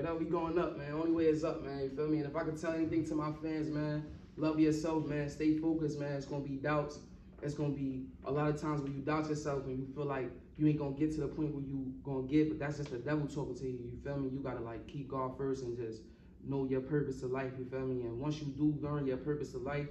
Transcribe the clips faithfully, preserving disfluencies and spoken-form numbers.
You know, we going up, man. Only way is up, man. You feel me? And if I could tell anything to my fans, man, love yourself, man. Stay focused, man. It's going to be doubts. It's going to be a lot of times when you doubt yourself and you feel like you ain't going to get to the point where you going to get, but that's just the devil talking to you. You feel me? You got to, like, keep God first and just know your purpose of life. You feel me? And once you do learn your purpose of life,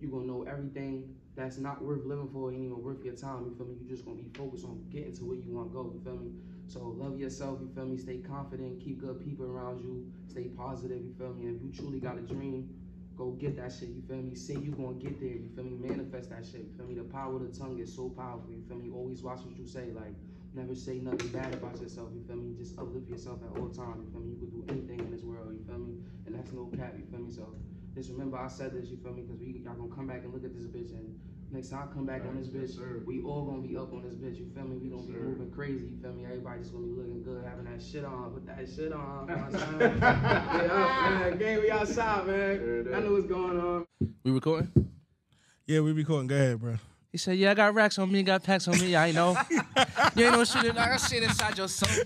you're going to know everything that's not worth living for ain't even worth your time. You feel me? You're just going to be focused on getting to where you want to go. You feel me? So love yourself, you feel me? Stay confident, keep good people around you, stay positive, you feel me? And if you truly got a dream, go get that shit, you feel me? Say you gonna get there, you feel me? Manifest that shit, you feel me? The power of the tongue is so powerful, you feel me? Always watch what you say, like, never say nothing bad about yourself, you feel me? Just uplift yourself at all times, you feel me? You could do anything in this world, you feel me? And that's no cap, you feel me? So just remember I said this, you feel me? Because we y'all gonna come back and look at this bitch and next time I come back on this bitch, yes, we all gonna be up on this bitch, you feel me? We gonna yes, be moving crazy, you feel me? Everybody's gonna be looking good, having that shit on, put that shit on. Yeah, man, game, we outside, man. I know what's going on. We recording? Yeah, we recording. Go ahead, bro. He said, yeah, I got racks on me, got packs on me, I ain't know. You ain't no shit, like I shit inside your soul.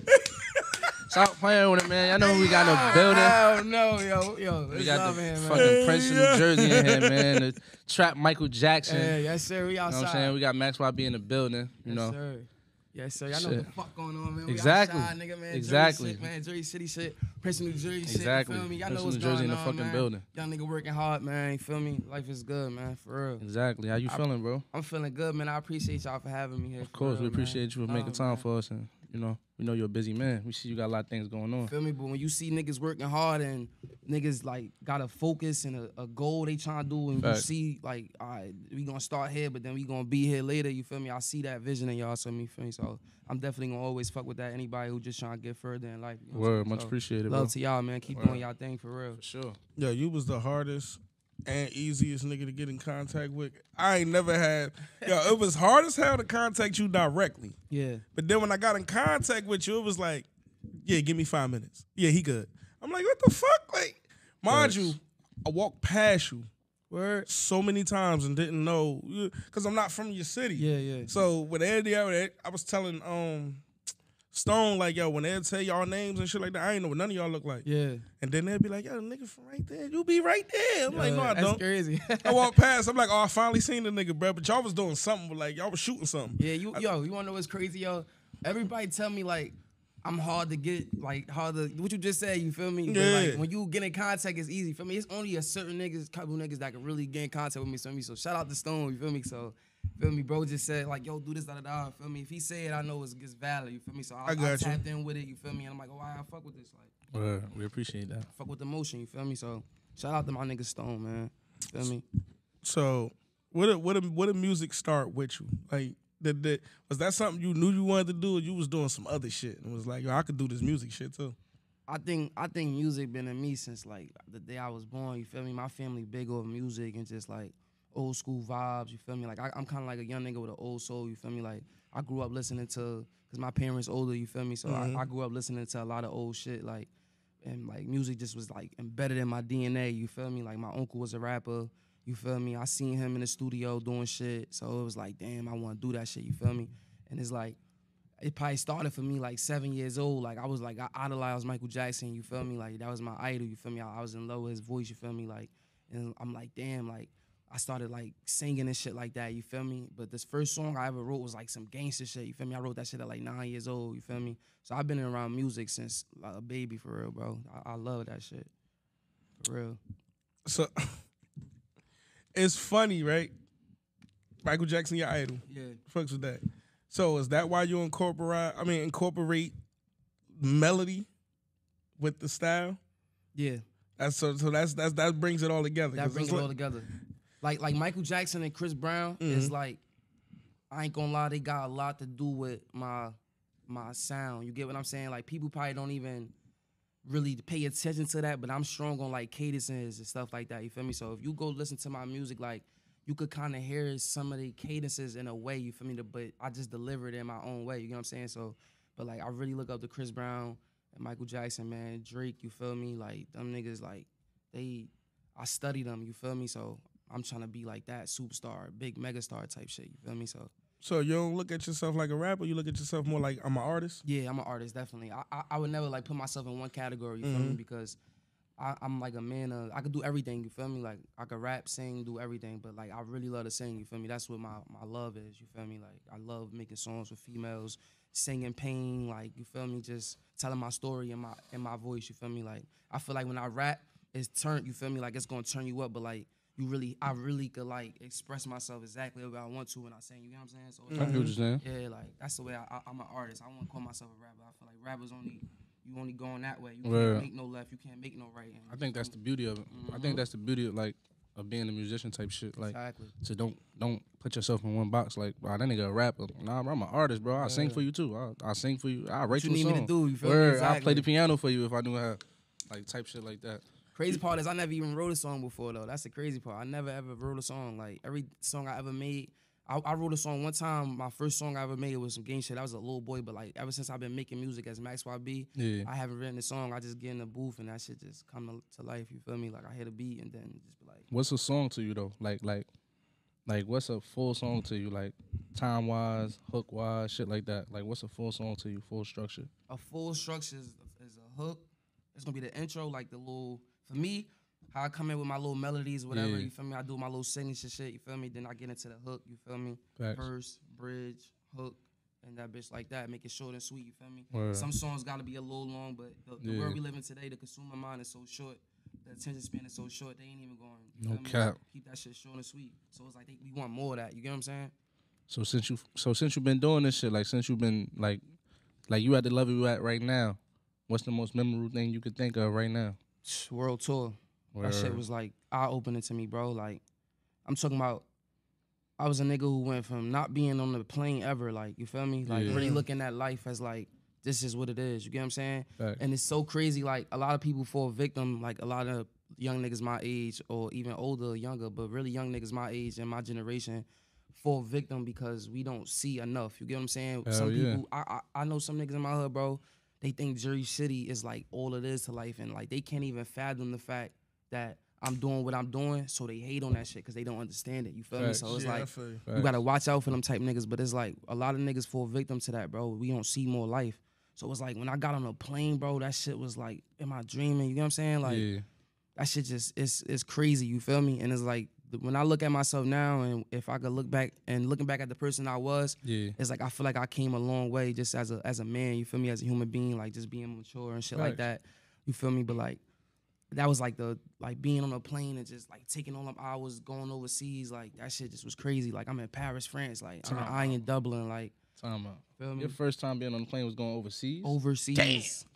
Stop playing with it, man. Y'all know we got a building. Oh, no, yo, yo. We got the man, fucking man. Prince of New Jersey in here, man. The trap Michael Jackson. Hey, yes, sir. We outside. You know what I'm saying? We got Max Y B in the building, you yes, know. Sir. Yes, sir. Y'all know what the fuck going on, man. We exactly. Outside, nigga, man. Exactly. Jersey shit, man. Jersey City shit. Prince of New Jersey shit. Exactly. You feel me? Y'all know what's New Jersey going in the on, fucking man. Building. Y'all nigga working hard, man. You feel me? Life is good, man. For real. Exactly. How you I, feeling, bro? I'm feeling good, man. I appreciate y'all for having me here. Of course. Real, we appreciate man. You for making time man. For us. And, you know, we know you're a busy man. We see you got a lot of things going on. Feel me? But when you see niggas working hard and niggas, like, got a focus and a, a goal they trying to do, and fact. You see, like, all right, we going to start here, but then we going to be here later, you feel me? I see that vision in y'all, so you feel me? So I'm definitely going to always fuck with that. Anybody who just trying to get further in life. You know word, so, much appreciated, bro. Love to y'all, man. Keep word. Doing y'all thing, for real. For sure. Yeah, you was the hardest and easiest nigga to get in contact with. I ain't never had, yo, it was hard as hell to contact you directly. Yeah. But then when I got in contact with you, it was like, yeah, give me five minutes. Yeah, he good. I'm like, what the fuck? Like, mind yes. you, I walked past you word. So many times and didn't know, because I'm not from your city. Yeah, yeah. So with Eddie, I was telling um, Stone, like, yo, when they tell y'all names and shit like that, I ain't know what none of y'all look like. Yeah. And then they'd be like, yo, the nigga from right there, you be right there. I'm yo, like, no, I that's don't. That's crazy. I walk past, I'm like, oh, I finally seen the nigga, bro. But y'all was doing something, but like, y'all was shooting something. Yeah, you, I, yo, you wanna know what's crazy, yo? Everybody tell me, like, I'm hard to get, like, hard to, what you just said, you feel me? Yeah. But, like, when you get in contact, it's easy, feel me? It's only a certain niggas, couple niggas that can really get in contact with me, feel me? So shout out to Stone, you feel me? So. Feel me, bro just said, like, yo, do this, da-da-da, feel me? If he said, I know it's, it's valid, you feel me? So I, I, got I tapped you. In with it, you feel me? And I'm like, oh, I fuck with this. Like, well, we appreciate that. Fuck with the motion, you feel me? So shout out to my nigga Stone, man. Feel me? So what did, what did, what did music start with you? Like, did, did, was that something you knew you wanted to do or you was doing some other shit? And was like, yo, I could do this music shit, too. I think I think music been in me since, like, the day I was born, you feel me? My family big over music and just, like, old school vibes, you feel me? Like, I, I'm kind of like a young nigga with an old soul, you feel me? Like, I grew up listening to, because my parents older, you feel me? So mm-hmm. I, I grew up listening to a lot of old shit, like, and, like, music just was, like, embedded in my D N A, you feel me? Like, my uncle was a rapper, you feel me? I seen him in the studio doing shit, so it was like, damn, I want to do that shit, you feel me? And it's like, it probably started for me, like, seven years old. Like, I was, like, I idolized Michael Jackson, you feel me? Like, that was my idol, you feel me? I, I was in love with his voice, you feel me? Like, and I'm like, damn, like, I started, like, singing and shit like that, you feel me? But this first song I ever wrote was, like, some gangster shit, you feel me? I wrote that shit at, like, nine years old, you feel me? So I've been around music since like, a baby, for real, bro. I, I love that shit, for real. So it's funny, right? Michael Jackson, your idol. Yeah. Fucks with that. So is that why you incorporate, I mean, incorporate melody with the style? Yeah. That's, so so that's, that's, that brings it all together. That brings it like, all together. Like, like Michael Jackson and Chris Brown mm-hmm. is like, I ain't gonna lie, they got a lot to do with my my sound. You get what I'm saying? Like, people probably don't even really pay attention to that, but I'm strong on, like, cadences and stuff like that, you feel me? So if you go listen to my music, like, you could kind of hear some of the cadences in a way, you feel me? But I just deliver it in my own way, you know what I'm saying? So, but, like, I really look up to Chris Brown and Michael Jackson, man. Drake, you feel me? Like, them niggas, like, they, I study them, you feel me? So I'm trying to be like that superstar, big megastar type shit, you feel me? So So you don't look at yourself like a rapper? You look at yourself more like, I'm an artist? Yeah, I'm an artist, definitely. I, I, I would never, like, put myself in one category, you mm-hmm. feel me? Because I, I'm like a man of, I could do everything, you feel me? Like, I could rap, sing, do everything, but, like, I really love to sing, you feel me? That's what my, my love is, you feel me? Like, I love making songs for females, singing pain, like, you feel me? Just telling my story in my, in my voice, you feel me? Like, I feel like when I rap, it's turned, you feel me? Like, it's going to turn you up, but, like, you really, I really could, like, express myself exactly the way I want to when I sing, you know what I'm saying? So I know what you're saying. Yeah, like, that's the way I, I, I'm an artist. I wouldn't call myself a rapper. I feel like rappers only, you only going that way. You can't yeah. make no left. You can't make no right. And I think that's the beauty of it. Mm-hmm. I think that's the beauty of, like, of being a musician type shit. Like, exactly. So don't don't put yourself in one box. Like, wow, that nigga a rapper. Nah, I'm an artist, bro. I'll yeah. sing for you, too. I'll, I'll sing for you. I'll write you a song. What you need me to do, you feel me? Exactly. I'll play the piano for you if I knew how, like, type shit like that. Crazy part is I never even wrote a song before, though. That's the crazy part. I never ever wrote a song. Like, every song I ever made, I, I wrote a song one time. My first song I ever made was some gang shit. I was a little boy, but, like, ever since I've been making music as Max Y B, yeah. I haven't written a song. I just get in the booth and that shit just come to, to life, you feel me? Like, I hit a beat and then just be like... What's a song to you, though? Like, like, like, what's a full song to you? Like, time-wise, hook-wise, shit like that. Like, what's a full song to you, full structure? A full structure is, is a hook. It's gonna be the intro, like, the little... For me, how I come in with my little melodies, whatever, yeah. you feel me? I do my little signature shit, you feel me? Then I get into the hook, you feel me? Facts. Verse, bridge, hook, and that bitch like that. Make it short and sweet, you feel me? Word. Some songs got to be a little long, but the, the yeah. world we live in today, the consumer mind is so short. The attention span is so short, they ain't even going. You no cap. Like, keep that shit short and sweet. So it's like, they, we want more of that, you get what I'm saying? So since you, so since you've been doing this shit, like, since you've been, like, like you at the level you at right now, what's the most memorable thing you could think of right now? World tour. Word. That shit was like eye-opening to me, bro. Like, I'm talking about, I was a nigga who went from not being on the plane ever, like, you feel me? Like, yeah. really looking at life as like, this is what it is, you get what I'm saying? Fact. And it's so crazy, like, a lot of people fall victim, like, a lot of young niggas my age, or even older, younger, but really young niggas my age and my generation fall victim because we don't see enough, you get what I'm saying? Hell some yeah. people, I, I, I know some niggas in my hood, bro, they think Jersey City is like all it is to life, and like they can't even fathom the fact that I'm doing what I'm doing, so they hate on that shit because they don't understand it. You feel Facts. Me? So it's yeah, like you. you gotta watch out for them type niggas, but it's like a lot of niggas fall victim to that, bro. We don't see more life. So it's like when I got on a plane, bro, that shit was like, am I dreaming? You know what I'm saying? Like yeah. that shit just it's it's crazy, you feel me? And it's like when I look at myself now, and if I could look back and looking back at the person I was, yeah. it's like I feel like I came a long way just as a as a man, you feel me, as a human being, like just being mature and shit right. like that, you feel me? But like that was like the like being on a plane and just like taking all them hours going overseas, like that shit just was crazy. Like I'm in Paris, France, like Time I'm in, I in Dublin, like Time out. Feel me? Your first time being on the plane was going overseas? Overseas.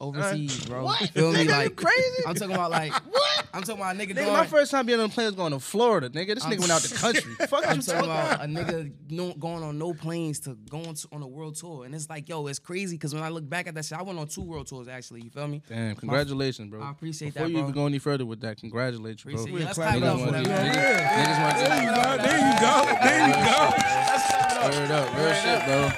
Damn. Overseas, bro. What? Feel me? Nigga, like, you crazy? I'm talking about like... What? I'm talking about a nigga, nigga going... My first time being on the plane was going to Florida, nigga. This I'm, nigga went out the country. Fuck I'm you talking about, about a nigga no, going on no planes to going to, on a world tour. And it's like, yo, it's crazy because when I look back at that shit, I went on two world tours, actually. You feel me? Damn, congratulations, bro. I appreciate Before that, bro. Before you even go any further with that, congratulations, bro. Appreciate yeah, that's clap it up for that, bro. Yeah. There you go. There you go. That's Word up, real shit, bro.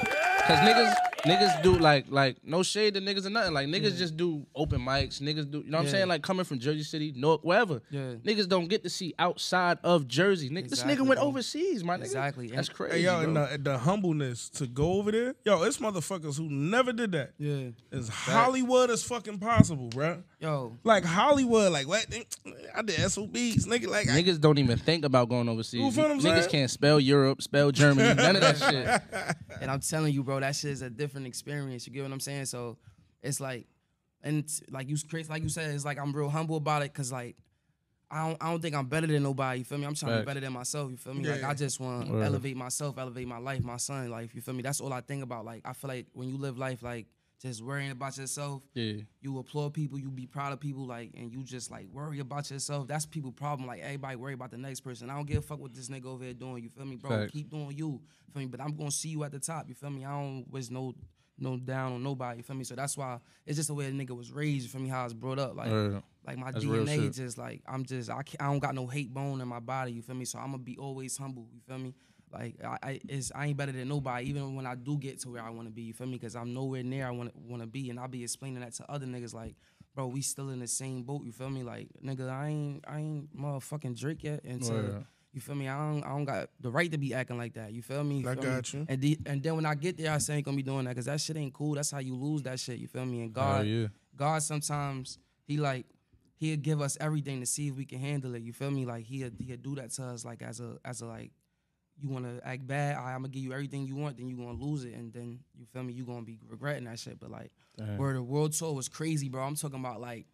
Cause niggas, niggas do like, like no shade to niggas or nothing. Like niggas yeah. just do open mics. Niggas do, you know what yeah. I'm saying? Like coming from Jersey City, Newark, wherever. Yeah. Niggas don't get to see outside of Jersey. Niggas, exactly, this nigga went overseas, my nigga. Exactly. That's crazy. Hey, yo, bro. And the, the humbleness to go over there, yo, it's motherfuckers who never did that. Yeah. As Hollywood as fucking possible, bro. Yo. Like Hollywood, like what? I did S O Bs, nigga. Like niggas I... don't even think about going overseas. Ooh, niggas saying? Can't spell Europe, spell Germany, none of that shit. And I'm telling you, bro, that shit is a different experience. You get what I'm saying? So it's like, and it's like you, Chris, like you said, it's like I'm real humble about it, cause like I don't, I don't think I'm better than nobody. You feel me? I'm trying right. to be better than myself. You feel me? Yeah. Like I just want to right. elevate myself, elevate my life, my son's life. You feel me? That's all I think about. Like I feel like when you live life, like. Just worrying about yourself. Yeah. You applaud people. You be proud of people. Like, and you just like worry about yourself. That's people's problem. Like everybody worry about the next person. I don't give a fuck what this nigga over here doing. You feel me, bro? Fact. Keep doing you. Feel me? But I'm gonna see you at the top. You feel me? I don't wish no, no down on nobody. You feel me? So that's why it's just the way a nigga was raised. You feel me? How I was brought up. Like, yeah. like my that's D N A just like I'm just I can't, I don't got no hate bone in my body. You feel me? So I'm gonna be always humble. You feel me? Like, I, I, it's, I ain't better than nobody, even when I do get to where I want to be, you feel me? Because I'm nowhere near I want to be, and I'll be explaining that to other niggas, like, bro, we still in the same boat, you feel me? Like, nigga, I ain't, I ain't motherfucking Drake yet, and to, oh, yeah. You feel me? I don't, I don't got the right to be acting like that. You feel me? You I feel got me? you. And, the, and then when I get there, I say I ain't gonna be doing that because that shit ain't cool. That's how you lose that shit. You feel me? And God, yeah. God sometimes he like he'll give us everything to see if we can handle it. You feel me? Like he'll he'll do that to us like as a as a like. You want to act bad, I'm going to give you everything you want, then you're going to lose it, and then, you feel me, you're going to be regretting that shit. But, like, Damn. where the world tour was crazy, bro. I'm talking about, like,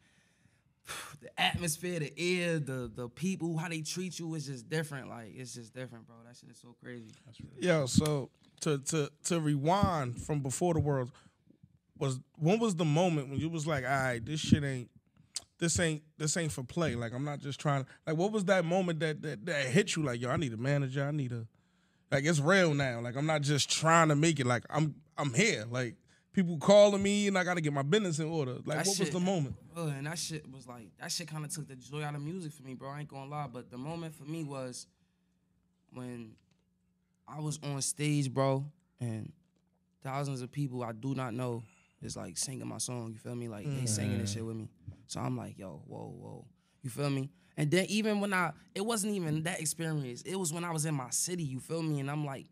the atmosphere, the air, the the people, how they treat you is just different. Like, it's just different, bro. That shit is so crazy. Yo, so to to to rewind from before the world, was when was the moment when you was like, all right, this shit ain't, This ain't this ain't for play. Like, I'm not just trying to, like, what was that moment that, that that hit you? Like, yo, I need a manager. I need a, like, it's real now. Like, I'm not just trying to make it. Like, I'm I'm here. Like, people calling me and I got to get my business in order. Like, that what shit, was the moment? Bro, and that shit was like, that shit kind of took the joy out of music for me, bro. I ain't going to lie. But the moment for me was when I was on stage, bro, and thousands of people I do not know is, like, singing my song. You feel me? Like, mm. they singing this shit with me. So I'm like, yo, whoa, whoa. You feel me? And then even when I, it wasn't even that experience. It was when I was in my city, you feel me? And I'm like,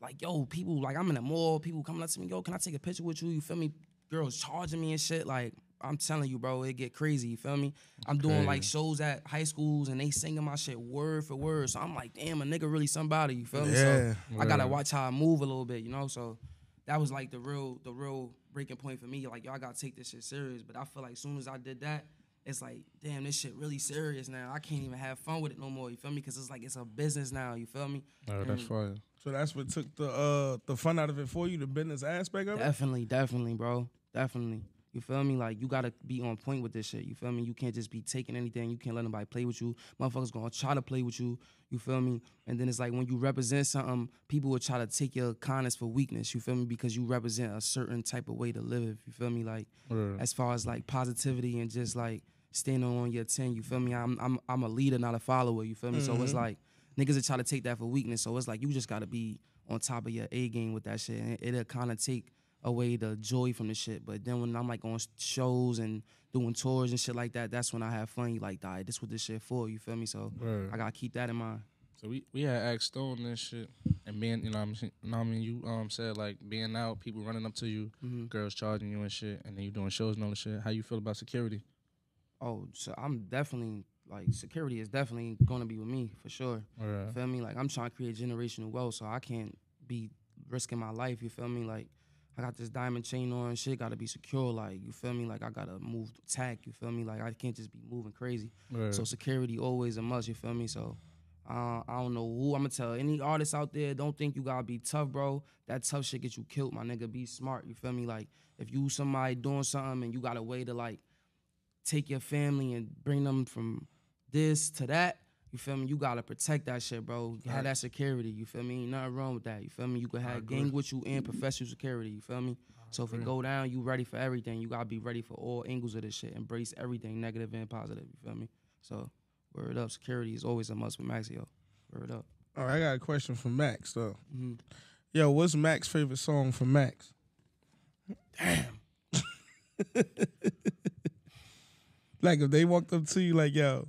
like, yo, people, like, I'm in the mall. People coming up to me, yo, can I take a picture with you? You feel me? Girls charging me and shit. Like, I'm telling you, bro, it get crazy. You feel me? I'm okay. doing, like, shows at high schools, and they singing my shit word for word. So I'm like, damn, a nigga really somebody. You feel me? Yeah, so word. I got to watch how I move a little bit, you know? So that was, like, the real, the real... breaking point for me, like, y'all gotta take this shit serious. But I feel like as soon as I did that, it's like, damn, this shit really serious now. I can't even have fun with it no more, you feel me? Because it's like, it's a business now, you feel me? Oh, that's fire. So that's what took the uh, the fun out of it for you, the business aspect of it? Definitely, definitely, bro. Definitely. You feel me? Like, you gotta be on point with this shit, you feel me? You can't just be taking anything. You can't let nobody play with you. Motherfuckers gonna try to play with you, you feel me? And then it's like, when you represent something, people will try to take your kindness for weakness, you feel me? Because you represent a certain type of way to live, you feel me? Like, yeah. as far as, like, positivity and just, like, standing on your ten, you feel me? I'm I'm, I'm a leader, not a follower, you feel me? Mm-hmm. So it's like, niggas will try to take that for weakness. So it's like, you just gotta be on top of your A game with that shit. And it'll kinda take away the joy from the shit. But then when I'm, like, on shows and doing tours and shit like that, that's when I have fun. You like, die, this what this shit for, you feel me? So right. I gotta keep that in mind. So we, we had asked Stone this shit, and being, you know what I mean, you um said, like, being out, people running up to you, mm-hmm. girls charging you and shit, and then you doing shows and all this shit. How you feel about security? Oh, so I'm definitely, like, security is definitely gonna be with me, for sure. Right. You feel me? Like, I'm trying to create generational wealth, so I can't be risking my life, you feel me? Like, I got this diamond chain on and shit, gotta be secure, like, you feel me? Like, I gotta move tack, you feel me? Like, I can't just be moving crazy. Right. So security always a must, you feel me? So uh, I don't know who, I'm gonna tell any artist out there, don't think you gotta be tough, bro. That tough shit get you killed, my nigga. Be smart, you feel me? Like, if you somebody doing something and you got a way to, like, take your family and bring them from this to that, you feel me? You gotta protect that shit, bro. Right. Have that security, you feel me? Ain't nothing wrong with that, you feel me? You can have right, gang good. with you and professional security, you feel me? Right, so if good. it go down, you ready for everything. You gotta be ready for all angles of this shit. Embrace everything, negative and positive, you feel me? So, word up, security is always a must with Maxio. Word up. All right, I got a question for Max, though. Mm-hmm. Yo, what's Max's favorite song for Max? Damn. Like, if they walked up to you like, yo,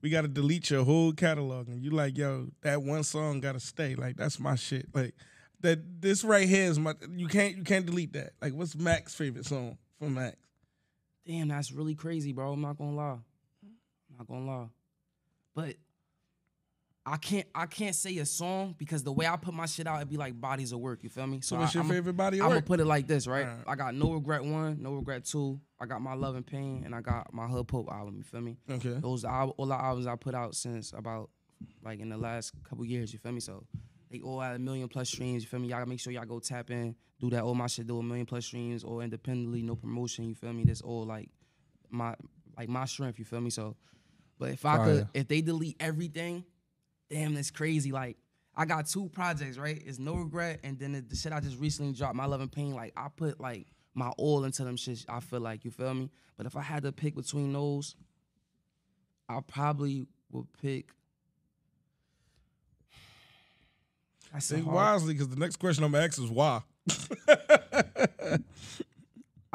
we got to delete your whole catalog. And you like, yo, that one song got to stay. Like, that's my shit. Like, that this right here is my, you can't, you can't delete that. Like, what's Max's favorite song from Max? Damn, that's really crazy, bro. I'm not going to lie. I'm not going to lie. But I can't, I can't say a song because the way I put my shit out, it'd be like bodies of work. You feel me? So, so what's I, your I'm favorite a, body of I'm work? I'm going to put it like this, right? right? I got No Regret one, No Regret two. I got my Love and Pain, and I got my Hub Pope album, you feel me? Okay. Those are all the albums I put out since about, like, in the last couple years, you feel me? So they all had a million plus streams, you feel me? Y'all gotta make sure y'all go tap in, do that. All my shit do a million plus streams, or independently, no promotion, you feel me? That's all, like, my like my strength, you feel me? So, but if I could, if they delete everything, damn, that's crazy. Like, I got two projects, right? It's No Regret, and then the, the shit I just recently dropped, My Love and Pain, like, I put, like, my all into them shit, I feel like, you feel me? But if I had to pick between those, I probably would pick. That's Think hard... wisely, because the next question I'm going to ask is why. All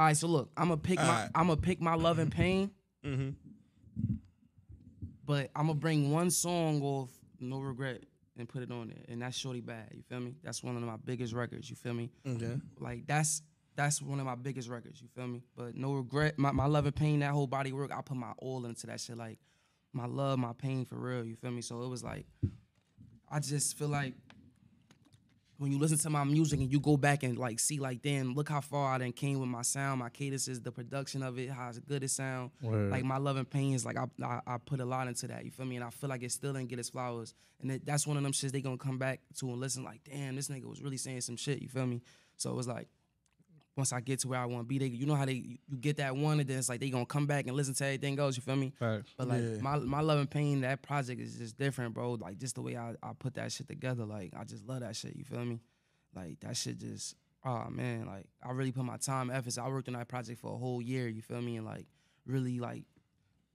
right, so look, I'm going right. to pick My Love and Pain, mm-hmm. but I'm going to bring one song off No Regret and put it on there, and that's Shorty Bad. You feel me? That's one of my biggest records. You feel me? Okay. Like that's that's one of my biggest records. You feel me? But No Regret, my, my Love and Pain, that whole body work, I put my all into that shit. Like my love, my pain, for real. You feel me? So it was like, I just feel like when you listen to my music and you go back and like see like, damn, look how far I done came with my sound, my cadences, the production of it, how good it sound. Word. Like my Love and Pain is like I, I I put a lot into that. You feel me? And I feel like it still didn't get its flowers. And it, that's one of them shits they gonna come back to and listen like, damn, this nigga was really saying some shit. You feel me? So it was like, once I get to where I want to be, they, you know how they you get that one, and then it's like they gonna come back and listen to everything else. You feel me? Right. But like yeah. my my Love and Pain, that project is just different, bro. Like just the way I, I put that shit together, like I just love that shit. You feel me? Like that shit just, oh man, like I really put my time, efforts. I worked on that project for a whole year. You feel me? And like really like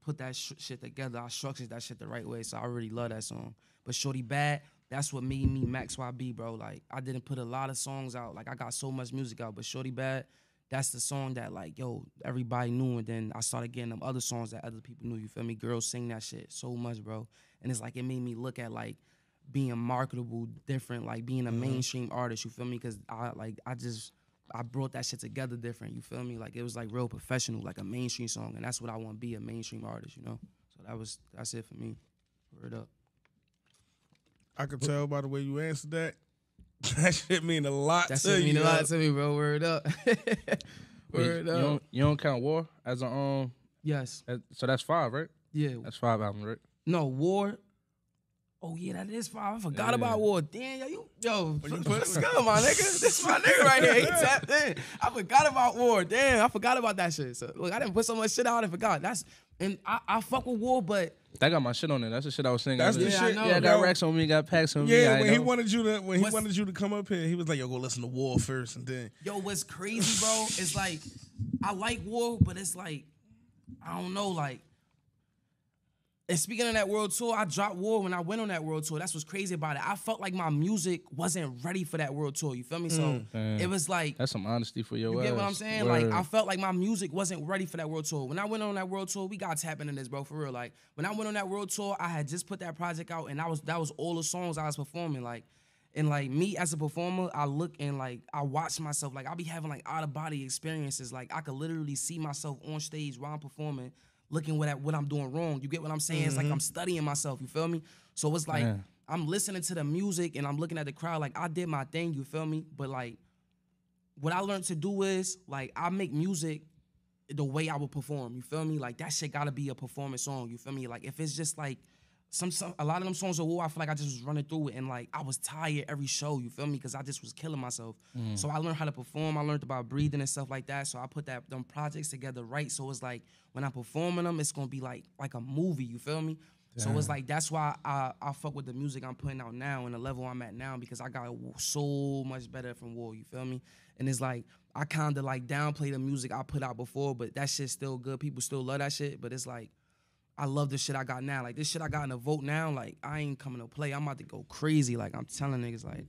put that sh shit together. I structured that shit the right way, so I really love that song. But Shorty Bad, that's what made me Max Y B, bro. Like, I didn't put a lot of songs out. Like, I got so much music out. But Shorty Bad, that's the song that, like, yo, everybody knew. And then I started getting them other songs that other people knew. You feel me? Girls sing that shit so much, bro. And it's like, it made me look at, like, being marketable, different, like, being a mm-hmm. mainstream artist. You feel me? Because I, like, I just, I brought that shit together different. You feel me? Like, it was, like, real professional, like a mainstream song. And that's what I want to be, a mainstream artist, you know? So that was, that's it for me. Word up. I could tell by the way you answered that. That shit mean a lot that to you. That shit mean a lot to me, bro. Word up. Word Wait, up. You don't, you don't count War as a... um. Yes. As, so that's five, right? Yeah. That's five albums, right? No, War... Oh, yeah, that is five. I forgot yeah. about War. Damn, yo, you... Yo, let's go, my nigga. This is my nigga right here. He tapped in. I forgot about War. Damn, I forgot about that shit. So, look, I didn't put so much shit out and forgot. That's... And I, I fuck with War, but... That got my shit on it. That's the shit I was singing. That's the yeah, shit. Know, yeah, got racks on me, got packs on yeah, me. Yeah, when he wanted you to, when he what's, wanted you to come up here, he was like, "Yo, go listen to War first, and then." Yo, what's crazy, bro? It's like I like War, but it's like I don't know, like. And speaking of that world tour, I dropped War when I went on that world tour. That's what's crazy about it. I felt like my music wasn't ready for that world tour. You feel me? So mm, it was like... That's some honesty for your ass. You get what I'm saying? Word. Like, I felt like my music wasn't ready for that world tour. When I went on that world tour, we got tapping in this, bro, for real. Like, when I went on that world tour, I had just put that project out, and I was that was all the songs I was performing. Like, and, like, me as a performer, I look and, like, I watch myself. Like, I be having, like, out-of-body experiences. Like, I could literally see myself on stage while I'm performing, looking at what I'm doing wrong. You get what I'm saying? Mm-hmm. It's like I'm studying myself, you feel me? So it's like yeah. I'm listening to the music and I'm looking at the crowd like I did my thing, you feel me? But like what I learned to do is like I make music the way I would perform, you feel me? Like that shit gotta be a performance song, you feel me? Like if it's just like some, some a lot of them songs are, whoa, I feel like I just was running through it and like I was tired every show, you feel me? Because I just was killing myself. Mm. So I learned how to perform. I learned about breathing and stuff like that. So I put that them projects together right. So it's like when I'm performing them, it's gonna be like like a movie, you feel me? Damn. So it's like that's why I, I fuck with the music I'm putting out now and the level I'm at now because I got so much better from War, you feel me? And it's like I kinda like downplay the music I put out before, but that shit's still good. People still love that shit, but it's like I love the shit I got now. Like, this shit I got in a vote now, like, I ain't coming to play. I'm about to go crazy. Like, I'm telling niggas, like,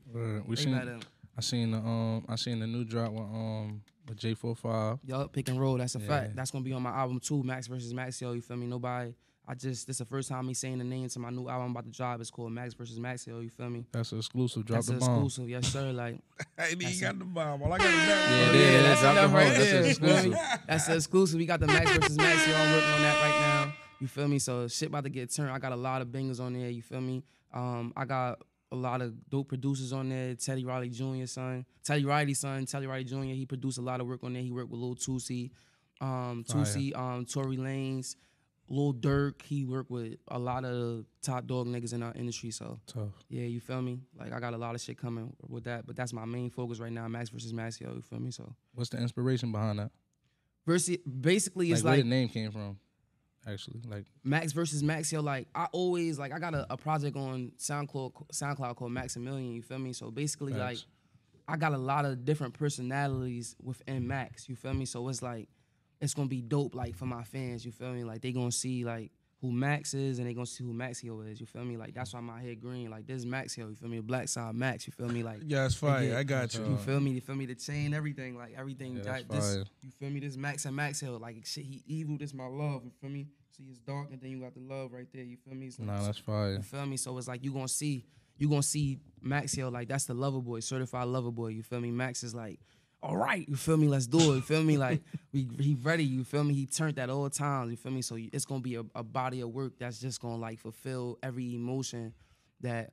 we seen, better. I seen the um, I seen the new drop with, um, with J forty-five. Yup, Pick and Roll, that's a yeah. fact. That's going to be on my album, too, Max versus. Maxio, you feel me? Nobody, I just, this is the first time me saying the name to my new album I'm about to drop. It's called Max versus. Maxio, you feel me? That's an exclusive, drop that's the bomb. That's exclusive, yes, sir. Like, hey, you got the bomb. All I got is that. Yeah, yeah, yeah, that's enough right there. That's exclusive. That's exclusive. We got the Max versus. Maxio. I'm working on that right now. You feel me? So shit about to get turned. I got a lot of bangers on there. You feel me? Um, I got a lot of dope producers on there. Teddy Riley Jr. son, Teddy Riley son, Teddy Riley Jr. He produced a lot of work on there. He worked with Lil Toosie, um, Toosie, oh, yeah. um, Tory Lanez, Lil Durk. He worked with a lot of top dog niggas in our industry. So tough. Yeah, you feel me? Like I got a lot of shit coming with that, but that's my main focus right now. Max versus. Maxio. You feel me? So what's the inspiration behind that? Versi basically, it's like, like where the name came from. Actually, like Max versus. Maxio, like I always like I got a, a project on SoundCloud, SoundCloud called Maximilian. You feel me? So basically, Max. like I got a lot of different personalities within Max. You feel me? So it's like it's gonna be dope, like for my fans. You feel me? Like they gonna see like who Max is, and they gonna see who Maxio is. You feel me? Like that's why my head green. Like this is Maxio. You feel me? Black side Max. You feel me? Like yeah, it's fire. Get, I got you. You feel me? You feel me? The chain, everything. Like everything. Yeah, that, this, you feel me? This Max and Maxio. Like shit, he evil. This my love. You feel me? See, it's dark, and then you got the love right there. You feel me? Like, nah, that's fire. You feel me? So it's like you gonna see, you gonna see Max here. Like that's the lover boy, certified lover boy. You feel me? Max is like, all right. You feel me? Let's do it. You feel me? Like we he ready. You feel me? He turned at all times. You feel me? So it's gonna be a, a body of work that's just gonna like fulfill every emotion that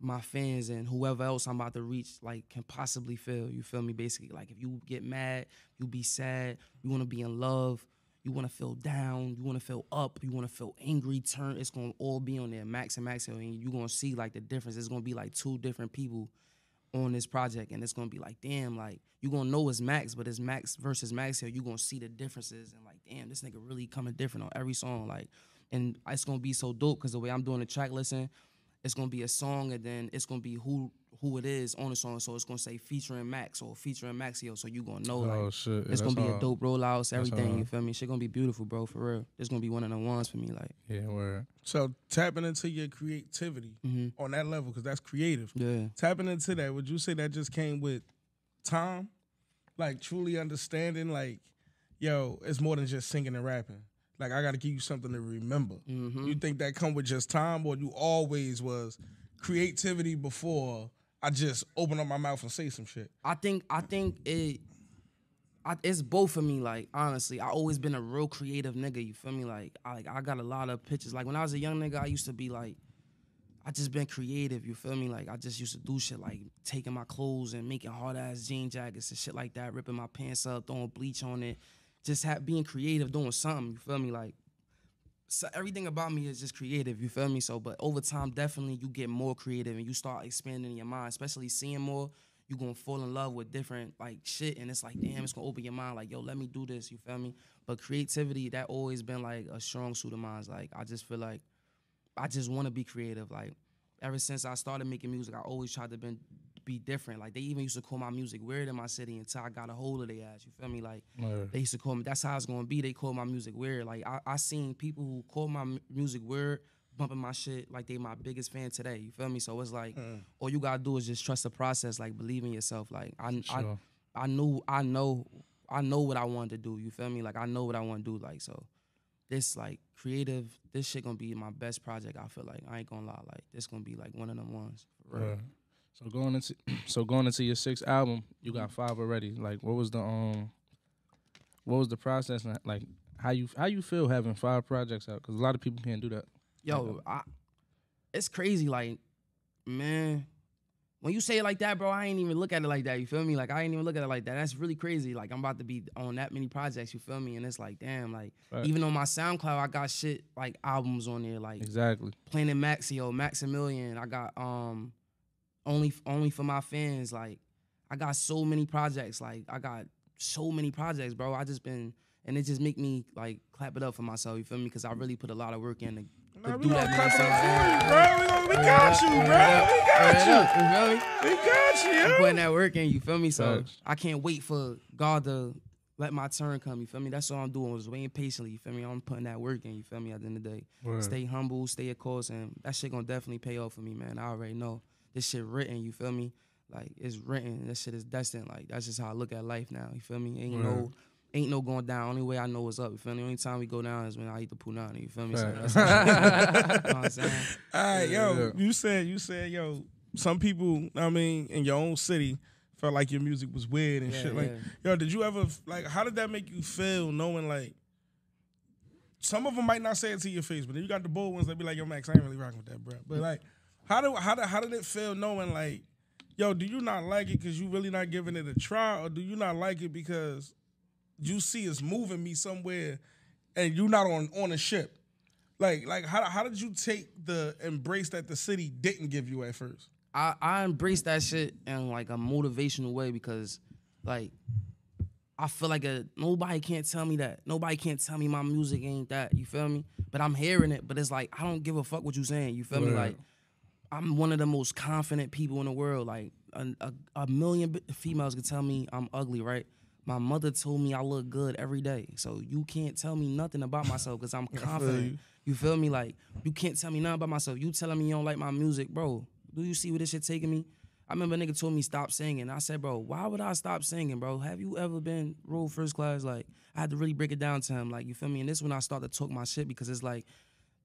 my fans and whoever else I'm about to reach like can possibly feel. You feel me? Basically, like if you get mad, you be sad. You wanna be in love. You want to feel down, you want to feel up, you want to feel angry, turn, it's going to all be on there, Max and Maxio, and you're going to see, like, the difference. It's going to be, like, two different people on this project, and it's going to be like, damn, like, you're going to know it's Max, but it's Max versus Maxio. You're going to see the differences, and, like, damn, this nigga really coming different on every song, like, and it's going to be so dope, because the way I'm doing the track listen, it's going to be a song, and then it's going to be who... who it is on the song, so it's gonna say featuring Max or featuring Maxio, so you gonna know like oh, shit. Yeah, it's gonna be hard. A dope rollout, everything. Hard. You feel me? Shit gonna be beautiful, bro, for real. It's gonna be one of the ones for me, like. Yeah, word. So tapping into your creativity mm-hmm. on that level, because that's creative. Yeah. Tapping into that, would you say that just came with time, like truly understanding, like, yo, it's more than just singing and rapping. Like I gotta give you something to remember. Mm-hmm. You think that come with just time, or you always was creativity before? I just open up my mouth and say some shit. I think I think it, I, it's both for me. Like honestly, I always been a real creative nigga. You feel me? Like I like I got a lot of pictures. Like when I was a young nigga, I used to be like, I just been creative. You feel me? Like I just used to do shit like taking my clothes and making hard ass jean jackets and shit like that, ripping my pants up, throwing bleach on it, just have, being creative, doing something. You feel me? Like. So everything about me is just creative, you feel me? So, but over time, definitely you get more creative and you start expanding your mind, especially seeing more, you're going to fall in love with different, like, shit, and it's like, damn, it's going to open your mind, like, yo, let me do this, you feel me? But creativity, that always been, like, a strong suit of mine. Like, I just feel like I just want to be creative. Like, ever since I started making music, I always tried to been, be different. Like, they even used to call my music weird in my city until I got a hold of their ass, you feel me? Like, yeah. They used to call me, that's how it's going to be. They call my music weird. Like, I, I seen people who call my m music weird, bumping my shit like they my biggest fan today, you feel me? So it's like, mm. all you got to do is just trust the process, like, believe in yourself. Like, I, sure. I, I knew, I know, I know what I wanted to do, you feel me? Like, I know what I want to do, like, so. This, like, creative, this shit gonna be my best project, I feel like. I ain't gonna lie. Like, this gonna be, like, one of them ones. For real. Yeah. So going into so going into your sixth album, you got five already. Like, what was the um, what was the process? Like, how you how you feel having five projects out? Because a lot of people can't do that. Yo, I, it's crazy. Like, man, when you say it like that, bro, I ain't even look at it like that. You feel me? Like, I ain't even look at it like that. That's really crazy. Like, I'm about to be on that many projects. You feel me? And it's like, damn. Like, right. Even on my SoundCloud, I got shit like albums on there. Like, exactly. Planet Maxio, Maximilian. I got um. Only, only for my fans. Like, I got so many projects. Like, I got so many projects, bro. I just been, and it just make me like clap it up for myself. You feel me? Because I really put a lot of work in to, to nah, do that. Myself. We, we got you, bro. We got you. We got you. I'm putting that work in. You feel me? So Thanks. I can't wait for God to let my turn come. You feel me? That's all I'm doing. Is waiting patiently. You feel me? I'm putting that work in. You feel me? At the end of the day, right. Stay humble, stay a course, and that shit gonna definitely pay off for me, man. I already know. This shit written, you feel me? Like, it's written. This shit is destined. Like, that's just how I look at life now, you feel me? Ain't yeah. no ain't no going down. Only way I know is up, you feel me? Only time we go down is when I eat the punani, you feel me? Right. So that's you know what I'm saying? All right, yeah, yo, yeah. you said, you said, yo, some people, I mean, in your own city felt like your music was weird and yeah, shit. Like, yeah. yo, did you ever, like, how did that make you feel knowing, like, some of them might not say it to your face, but then you got the bold ones that be like, yo, Max, I ain't really rocking with that, bro. But, like, How do how do, how did it feel knowing like, yo, do you not like it because you really not giving it a try, or do you not like it because you see it's moving me somewhere and you not on on a ship? Like like how how did you take the embrace that the city didn't give you at first? I I embraced that shit in like a motivational way because like I feel like a, nobody can't tell me that. Nobody can't tell me my music ain't that. You feel me? But I'm hearing it. But it's like I don't give a fuck what you saying. You feel yeah. me? Like. I'm one of the most confident people in the world. Like, a, a, a million females can tell me I'm ugly, right? My mother told me I look good every day. So you can't tell me nothing about myself because I'm confident. Feel you. you feel me? Like, you can't tell me nothing about myself. You telling me you don't like my music, bro. Do you see where this shit taking me? I remember a nigga told me stop singing. I said, bro, why would I stop singing, bro? Have you ever been ruled first class? Like, I had to really break it down to him. Like, you feel me? And this when I start to talk my shit because it's like,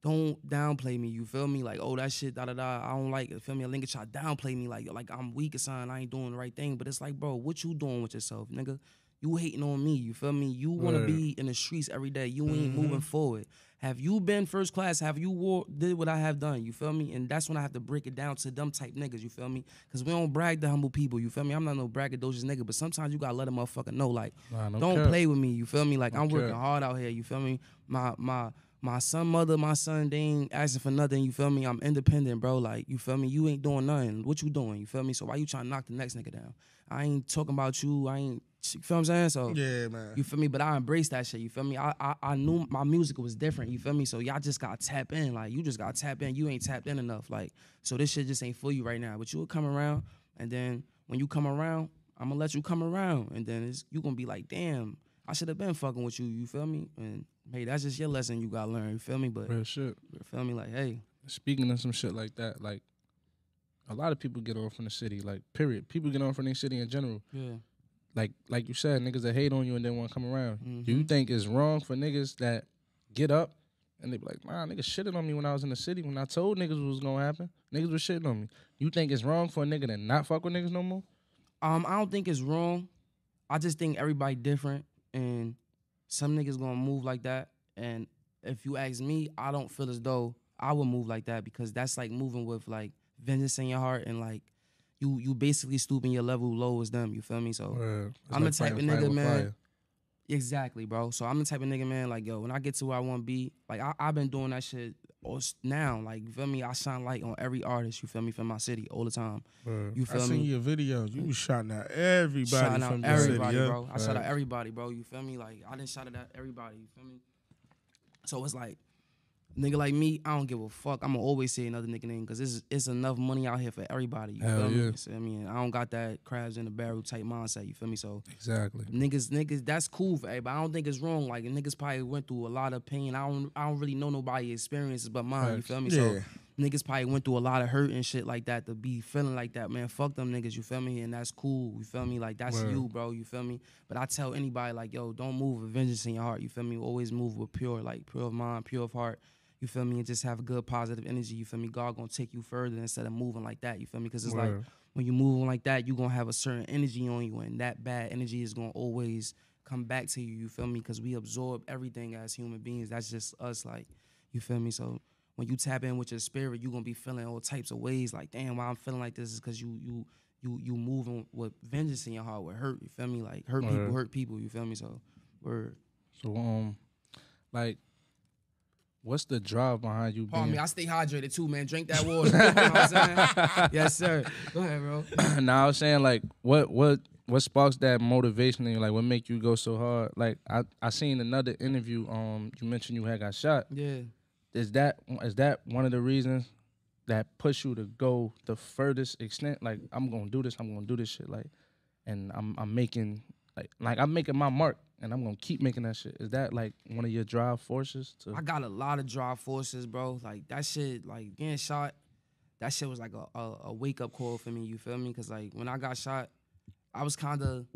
don't downplay me, you feel me? Like, oh, that shit, da-da-da, I don't like it, feel me? A nigga try to downplay me, like, like I'm weak or something, I ain't doing the right thing. But it's like, bro, what you doing with yourself, nigga? You hating on me, you feel me? You want right. to be in the streets every day. You ain't mm-hmm. moving forward. Have you been first class? Have you war did what I have done, you feel me? And that's when I have to break it down to them type niggas, you feel me? Because we don't brag to humble people, you feel me? I'm not no braggadocious nigga, but sometimes you got to let a motherfucker know, like, nah, no don't care. Play with me, you feel me? Like, no I'm care. Working hard out here, you feel me? My, my... My son, mother, my son, they ain't asking for nothing, you feel me? I'm independent, bro. Like, you feel me? You ain't doing nothing. What you doing, you feel me? So why you trying to knock the next nigga down? I ain't talking about you. I ain't, you feel what I'm saying? So, yeah, man. You feel me? But I embraced that shit, you feel me? I I, I knew my music was different, you feel me? So y'all just got to tap in. Like, you just got to tap in. You ain't tapped in enough. Like, so this shit just ain't for you right now. But you will come around, and then when you come around, I'm going to let you come around. And then it's, you going to be like, damn, I should have been fucking with you, you feel me? And hey, that's just your lesson you gotta learn, you feel me? But real shit. You feel me? Like, hey. Speaking of some shit like that, like, a lot of people get off from the city, like, period. People get off from their city in general. Yeah. Like like you said, niggas that hate on you and they wanna come around. Mm-hmm. Do you think it's wrong for niggas that get up and they be like, nah, niggas shitted on me when I was in the city. When I told niggas what was gonna happen, niggas was shitting on me. You think it's wrong for a nigga to not fuck with niggas no more? Um, I don't think it's wrong. I just think everybody different, and some niggas gonna move like that, and if you ask me, I don't feel as though I would move like that because that's like moving with like vengeance in your heart, and like you you basically stooping your level low as them. You feel me? So yeah, I'm like the type of nigga, man. Fire. Exactly, bro. So I'm the type of nigga, man. Like yo, when I get to where I want to be, like I I've been doing that shit now. Like you feel me? I shine light on every artist. You feel me? From my city all the time. Bro, you feel me? I seen me? Your videos. You was shouting out everybody. Shouting out from everybody, city, bro. Right. I shout out everybody, bro. You feel me? Like I didn't shout out everybody. You feel me? So it's like, nigga like me, I don't give a fuck. I'ma always say another nigga name because it's it's enough money out here for everybody. You Hell feel yeah. me? So, I mean, I don't got that crabs in the barrel type mindset. You feel me? So exactly, niggas, niggas, that's cool for everybody. I don't think it's wrong. Like niggas probably went through a lot of pain. I don't, I don't really know nobody's experiences but mine. Right. You feel me? Yeah. So niggas probably went through a lot of hurt and shit like that to be feeling like that. Man, fuck them niggas. You feel me? And that's cool. You feel me? Like that's Word. You, bro. You feel me? But I tell anybody like, yo, don't move with vengeance in your heart. You feel me? Always move with pure, like pure of mind, pure of heart. You feel me? And just have good, positive energy. You feel me? God going to take you further instead of moving like that. You feel me? Because it's Word. Like when you moving like that, you going to have a certain energy on you. And that bad energy is going to always come back to you. You feel me? Because we absorb everything as human beings. That's just us. Like, you feel me? So when you tap in with your spirit, you're going to be feeling all types of ways. Like, damn, why I'm feeling like this is because you you you you moving with vengeance in your heart, with hurt. You feel me? Like, hurt Word. People hurt people. You feel me? So, Word. So, um, like, what's the drive behind you? Pardon being... me, I stay hydrated too, man. Drink that water. You know what I'm saying? Yes, sir. Go ahead, bro. Now I was saying, like, what, what, what sparks that motivation in you? Like, what make you go so hard? Like, I, I seen another interview. Um, you mentioned you had got shot. Yeah. Is that, is that one of the reasons that push you to go the furthest extent? Like, I'm gonna do this. I'm gonna do this shit. Like, and I'm, I'm making, like, like I'm making my mark. And I'm gonna keep making that shit. Is that like one of your drive forces? To I got a lot of drive forces, bro. Like that shit, like getting shot, that shit was like a, a, a wake up call for me. You feel me? Cause like when I got shot, I was kind of,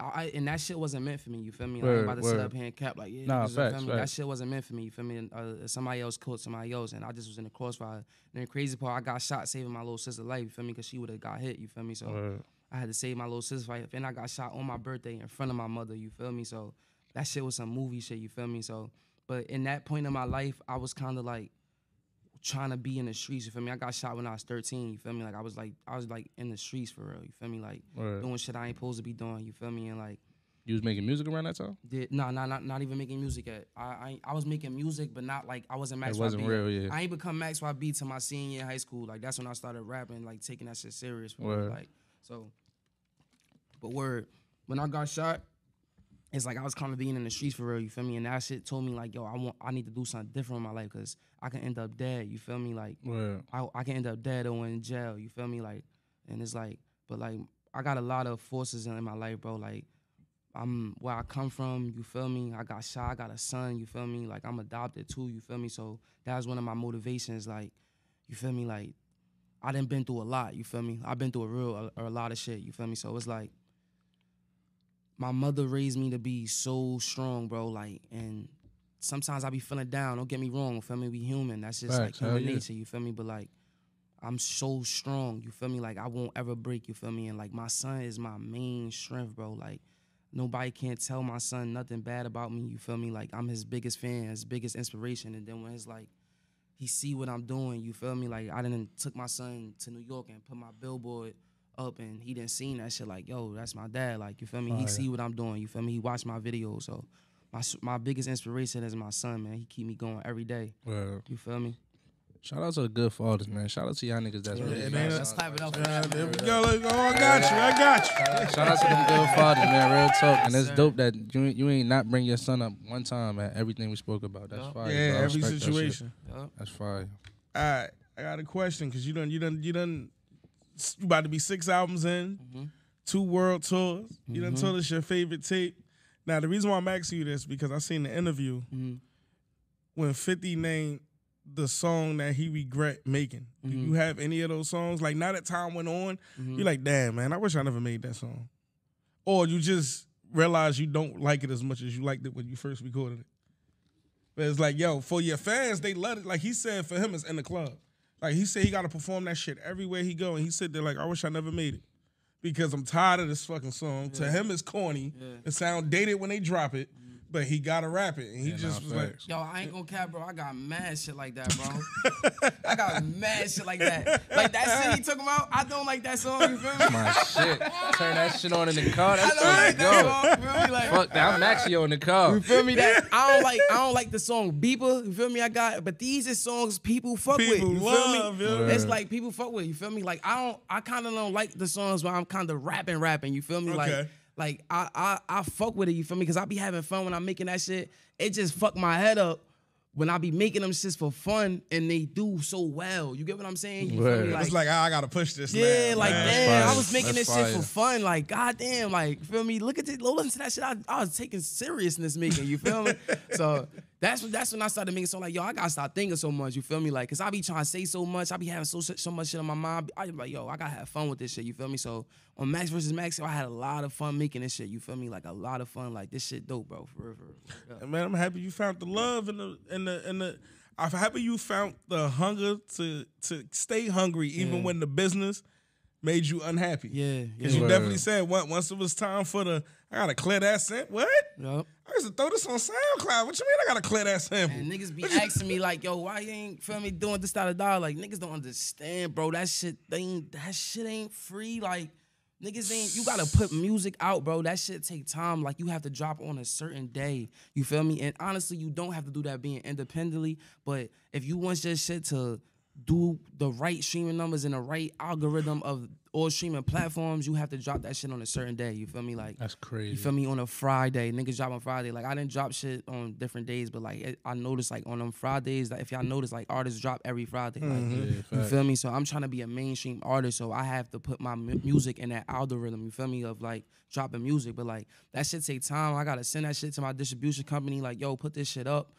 I and that shit wasn't meant for me. You feel me? Like, word, about to word. Sit up here and cap like yeah, nah, facts, you feel me? Right. That shit wasn't meant for me. You feel me? And, uh, somebody else killed somebody else, and I just was in the crossfire. And the crazy part, I got shot saving my little sister's life. You feel me? Cause she would have got hit. You feel me? So. Word. I had to save my little sister's life, and I got shot on my birthday in front of my mother, you feel me? So that shit was some movie shit, you feel me? So, but in that point in my life, I was kind of like trying to be in the streets, you feel me? I got shot when I was thirteen, you feel me? Like I was like, I was like in the streets for real, you feel me? Like right. doing shit I ain't supposed to be doing, you feel me? And like, you was making music around that time? Did, nah, nah, not, not even making music yet. I, I I was making music, but not like, I wasn't Max Y B. It wasn't real, yeah. I ain't become Max Y B till my senior year in high school. Like that's when I started rapping, like taking that shit serious for real, like. So, but word, when I got shot, it's like I was kind of being in the streets for real, you feel me? And that shit told me, like, yo, I want, I need to do something different in my life because I can end up dead, you feel me? Like, yeah. I, I can end up dead or in jail, you feel me? Like, and it's like, but, like, I got a lot of forces in, in my life, bro. Like, I'm where I come from, you feel me? I got shot, I got a son, you feel me? Like, I'm adopted, too, you feel me? So that was one of my motivations, like, you feel me? Like, I done been through a lot, you feel me? I've been through a real a, a lot of shit, you feel me? So it's like, my mother raised me to be so strong, bro, like, and sometimes I be feeling down, don't get me wrong, you feel me? We human, that's just Facts, like human yeah. nature, you feel me? But like, I'm so strong, you feel me? Like, I won't ever break, you feel me? And like, my son is my main strength, bro, like, nobody can't tell my son nothing bad about me, you feel me? Like, I'm his biggest fan, his biggest inspiration, and then when it's like, he see what I'm doing, you feel me? Like, I done took my son to New York and put my billboard up, and he done seen that shit, like, yo, that's my dad, like, you feel me? Oh, he yeah. see what I'm doing, you feel me? He watched my videos, so my my biggest inspiration is my son, man. He keep me going every day, well, you feel me? Shout out to the good fathers, man. Shout out to y'all niggas that's yeah, really man. Let's clap it up for yeah, man. Yo, look, oh, I got you, I got you. Shout out to them good fathers, man. Real talk. And it's dope that you, you ain't not bring your son up one time, man. Everything we spoke about. That's yep. fire. Yeah, bro. Every situation. That yep. That's fire. All right, I got a question, because you done, you done, you done, you about to be six albums in, mm-hmm. two world tours. Mm-hmm. You done told us your favorite tape. Now, the reason why I'm asking you this, because I seen the interview mm-hmm. when fifty named the song that he regret making. Do mm-hmm. you have any of those songs? Like, now that time went on, mm-hmm. you're like, damn, man, I wish I never made that song. Or you just realize you don't like it as much as you liked it when you first recorded it. But it's like, yo, for your fans, they love it. Like he said, for him, it's in the club. Like he said he got to perform that shit everywhere he go. And he said, they're like, I wish I never made it, because I'm tired of this fucking song. Yeah. To him, it's corny. Yeah. It sound dated when they drop it. But he gotta rap it, and he yeah, just nah, was like, "Yo, I ain't gonna cap, bro. I got mad shit like that, bro. I got mad shit like that. Like that shit he took him out. I don't like that song. You feel me? My shit. Turn that shit on in the car. That's I don't like that song. Feel me? Like, fuck that. I'm Maxio in the car. You feel me? That I don't like. I don't like the song Beeper. You feel me? I got. But these are songs people fuck people with. You love, feel me? Yeah. It's like people fuck with. You feel me? Like I don't. I kind of don't like the songs where I'm kind of rapping, rapping. You feel me? Okay. Like. Like, I, I I fuck with it, you feel me? Because I be having fun when I'm making that shit. It just fuck my head up when I be making them shits for fun, and they do so well. You get what I'm saying? You feel me? Like, it's like, oh, I got to push this, yeah, man. Yeah, like, man, damn, I was making that's this fire. Shit for fun. Like, goddamn, like, feel me? Look at this, listen to that shit. I, I was taking seriousness making, you feel me? So that's, that's when I started making so like, yo, I got to stop thinking so much, you feel me? Like, because I be trying to say so much. I be having so, so much shit on my mind. I be like, yo, I got to have fun with this shit, you feel me? So on Max versus. Maxio, I had a lot of fun making this shit, you feel me? Like, a lot of fun. Like, this shit dope, bro, for real, for real. Yeah. And man, I'm happy you found the love and the, and the, and the, I'm happy you found the hunger to, to stay hungry even yeah. when the business made you unhappy. Yeah. Because yeah. you definitely said once it was time for the, I got to clear that scent. What? Yep. I used to throw this on SoundCloud. What you mean I got to clear that sample? And niggas be asking me like, yo, why you ain't, feel me, doing this out of dollar? Like, niggas don't understand, bro. That shit, they ain't, that shit ain't free. Like, niggas ain't, you gotta put music out, bro. That shit take time. Like, you have to drop on a certain day. You feel me? And honestly, you don't have to do that being independently. But if you want your shit to do the right streaming numbers and the right algorithm of all streaming platforms, you have to drop that shit on a certain day. You feel me? Like, that's crazy. You feel me? On a Friday. Niggas drop on Friday. Like, I didn't drop shit on different days, but like, it, I noticed, like, on them Fridays, like, if y'all notice, like, artists drop every Friday. Like, mm-hmm. yeah, you fact. Feel me? So I'm trying to be a mainstream artist, so I have to put my m music in that algorithm. You feel me? Of like dropping music, but like that shit take time. I gotta send that shit to my distribution company. Like, yo, put this shit up.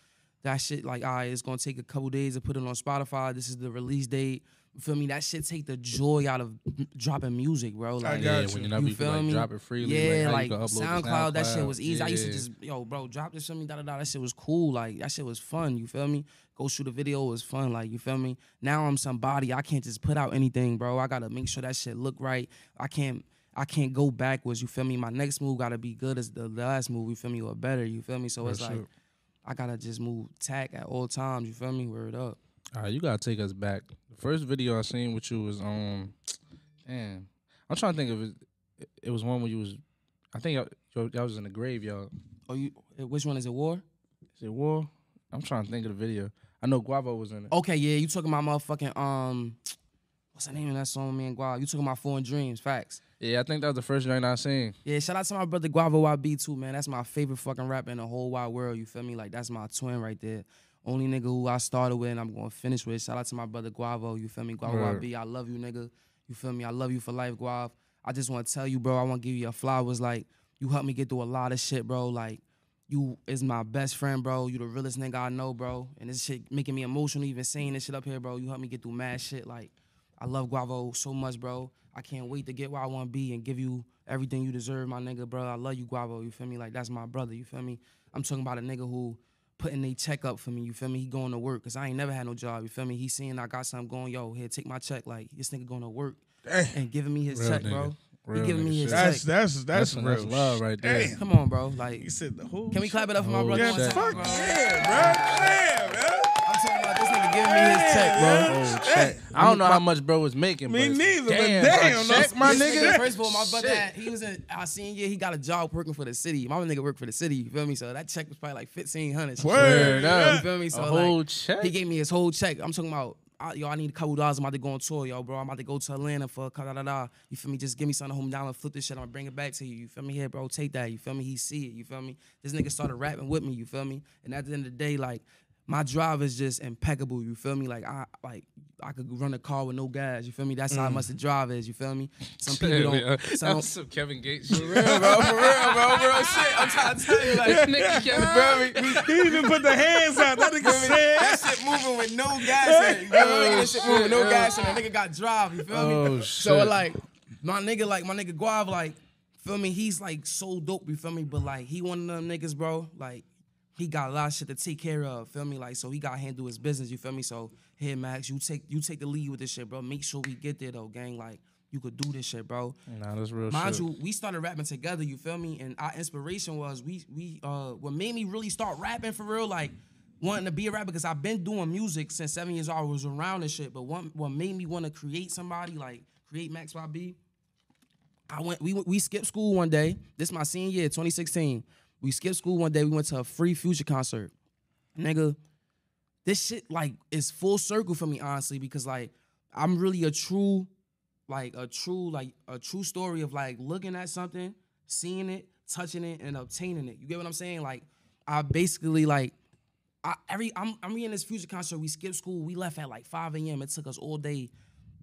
That shit, like, all right, it's gonna take a couple days to put it on Spotify. This is the release date. You feel me? That shit take the joy out of dropping music, bro. Like, yeah, when you're not you feel like, me? Drop it freely. Yeah, like, like SoundCloud, SoundCloud, that shit was easy. Yeah. I used to just, yo, bro, drop this for me, da da da. That shit was cool. Like, that shit was fun. You feel me? Go shoot a video, it was fun. Like, you feel me? Now I'm somebody. I can't just put out anything, bro. I gotta make sure that shit look right. I can't. I can't go backwards. You feel me? My next move gotta be good as the last move. You feel me? Or better. You feel me? So that's it's like. True. I gotta just move tack at all times. You feel me? Word up. All right, you gotta take us back. The first video I seen with you was um, damn, I'm trying to think of it. It was one where you was, I think I was in the graveyard. Oh, you? Which one is it? War? Is it War? I'm trying to think of the video. I know Guavo was in it. Okay, yeah, you talking about motherfucking um, what's the name of that song, man? Guavo. You talking about Foreign Dreams? Facts. Yeah, I think that was the first joint I seen. Yeah, shout out to my brother Guapo Y B too, man. That's my favorite fucking rapper in the whole wide world, you feel me? Like, that's my twin right there. Only nigga who I started with and I'm going to finish with. Shout out to my brother Guavo, you feel me? Guapo right. Y B, I love you, nigga. You feel me? I love you for life, Guav. I just want to tell you, bro, I want to give you your flowers. Like, you helped me get through a lot of shit, bro. Like, you is my best friend, bro. You the realest nigga I know, bro. And this shit making me emotional even saying this shit up here, bro. You helped me get through mad shit, like... I love Guavo so much, bro. I can't wait to get where I want to be and give you everything you deserve, my nigga, bro. I love you, Guavo, you feel me? Like, that's my brother, you feel me? I'm talking about a nigga who putting their check up for me, you feel me? He going to work, because I ain't never had no job, you feel me? He seeing I got something going, yo, here, take my check. Like, this nigga going to work Damn. and giving me his real check, nigga. bro. Real he giving me his that's, check. That's, that's, that's, that's real love right there. Damn. Come on, bro. Like, you said the whole Can we clap it up for my brother? Yeah, fuck bro. yeah, bro. Yeah, bro. Give me his check, bro. Oh, check. I don't know how much bro was making. Me but neither. Damn, but damn, that's my nigga. First of all, my brother, shit. he was in our senior year. He got a job working for the city. My nigga worked for the city. You feel me? So that check was probably like fifteen hundred. Word up. You feel me? So a whole like, check. He gave me his whole check. I'm talking about, I, yo, I need a couple dollars. I'm about to go on tour, yo, bro. I'm about to go to Atlanta for a da da da. You feel me? Just give me something to hold me down and flip this shit. I'm gonna bring it back to you. You feel me? Here, bro, take that. You feel me? He see it. You feel me? This nigga started rapping with me. You feel me? And at the end of the day, like, my drive is just impeccable, you feel me? Like, I like I could run a car with no gas, you feel me? That's mm. how much the drive is, you feel me? Some people don't... Some, That's some Kevin Gates shit. For real, bro, for real, bro, real shit. I'm trying to tell you, like, nigga Kevin, bro, he even put the hands out. That nigga said... That shit moving with no gas in it, you feel oh, me? That shit moving with no gas in it. Nigga got drive, you feel oh, me? Shit. So, like, my nigga, like, my nigga Guav, like, feel me? He's, like, so dope, you feel me? But, like, he one of them niggas, bro, like... He got a lot of shit to take care of, feel me? Like, so he got to handle his business, you feel me? So, here, Max, you take you take the lead with this shit, bro. Make sure we get there, though, gang. Like, you could do this shit, bro. Nah, that's real Mind shit. Mind you, we started rapping together, you feel me? And our inspiration was, we we uh what made me really start rapping for real, like, wanting to be a rapper, because I've been doing music since seven years old. I was around and shit, but one, what made me want to create somebody, like, create Max Y B, I went, we, we skipped school one day. This my senior year, twenty sixteen. We skipped school one day. We went to a free Future concert. Nigga, this shit, like, is full circle for me, honestly, because, like, I'm really a true, like, a true, like, a true story of, like, looking at something, seeing it, touching it, and obtaining it. You get what I'm saying? Like, I basically, like, I, every, I'm, I'm in this Future concert. We skipped school. We left at, like, five A M It took us all day.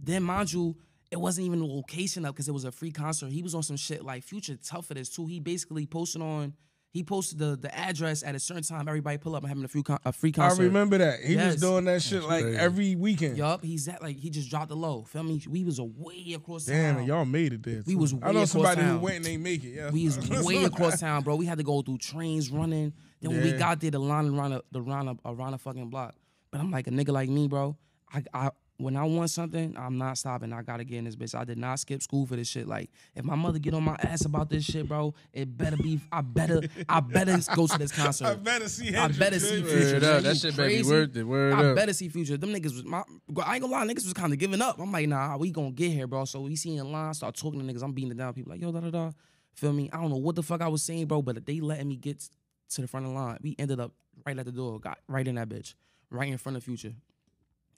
Then, mind you, it wasn't even a location up because it was a free concert. He was on some shit, like, Future tough for this, too. He basically posted on... He posted the, the address at a certain time. Everybody pull up and having a, few con a free concert. I remember that. He yes. was doing that shit like every weekend. Yup. He's at like he just dropped the low. Feel me? We was way across town. Damn, y'all made it there. Too. We was way I know across somebody town. who went and they make it. Yeah. We was way across town, bro. We had to go through trains running. Then yeah. when we got there, the line around a, the round a, around a fucking block. But I'm like a nigga like me, bro. I, I when I want something, I'm not stopping. I gotta get in this bitch. I did not skip school for this shit. Like, if my mother get on my ass about this shit, bro, it better be. I better, I better go to this concert. I better see. I better see Future. That shit better be worth it. Word I up. better see Future. Them niggas was my. I ain't gonna lie, niggas was kind of giving up. I'm like, nah, we gonna get here, bro. So we see in line, start talking to niggas. I'm beating it down. People like, yo, da da da. Feel me? I don't know what the fuck I was saying, bro, but they letting me get to the front of the line. We ended up right at the door. Got right in that bitch, right in front of Future,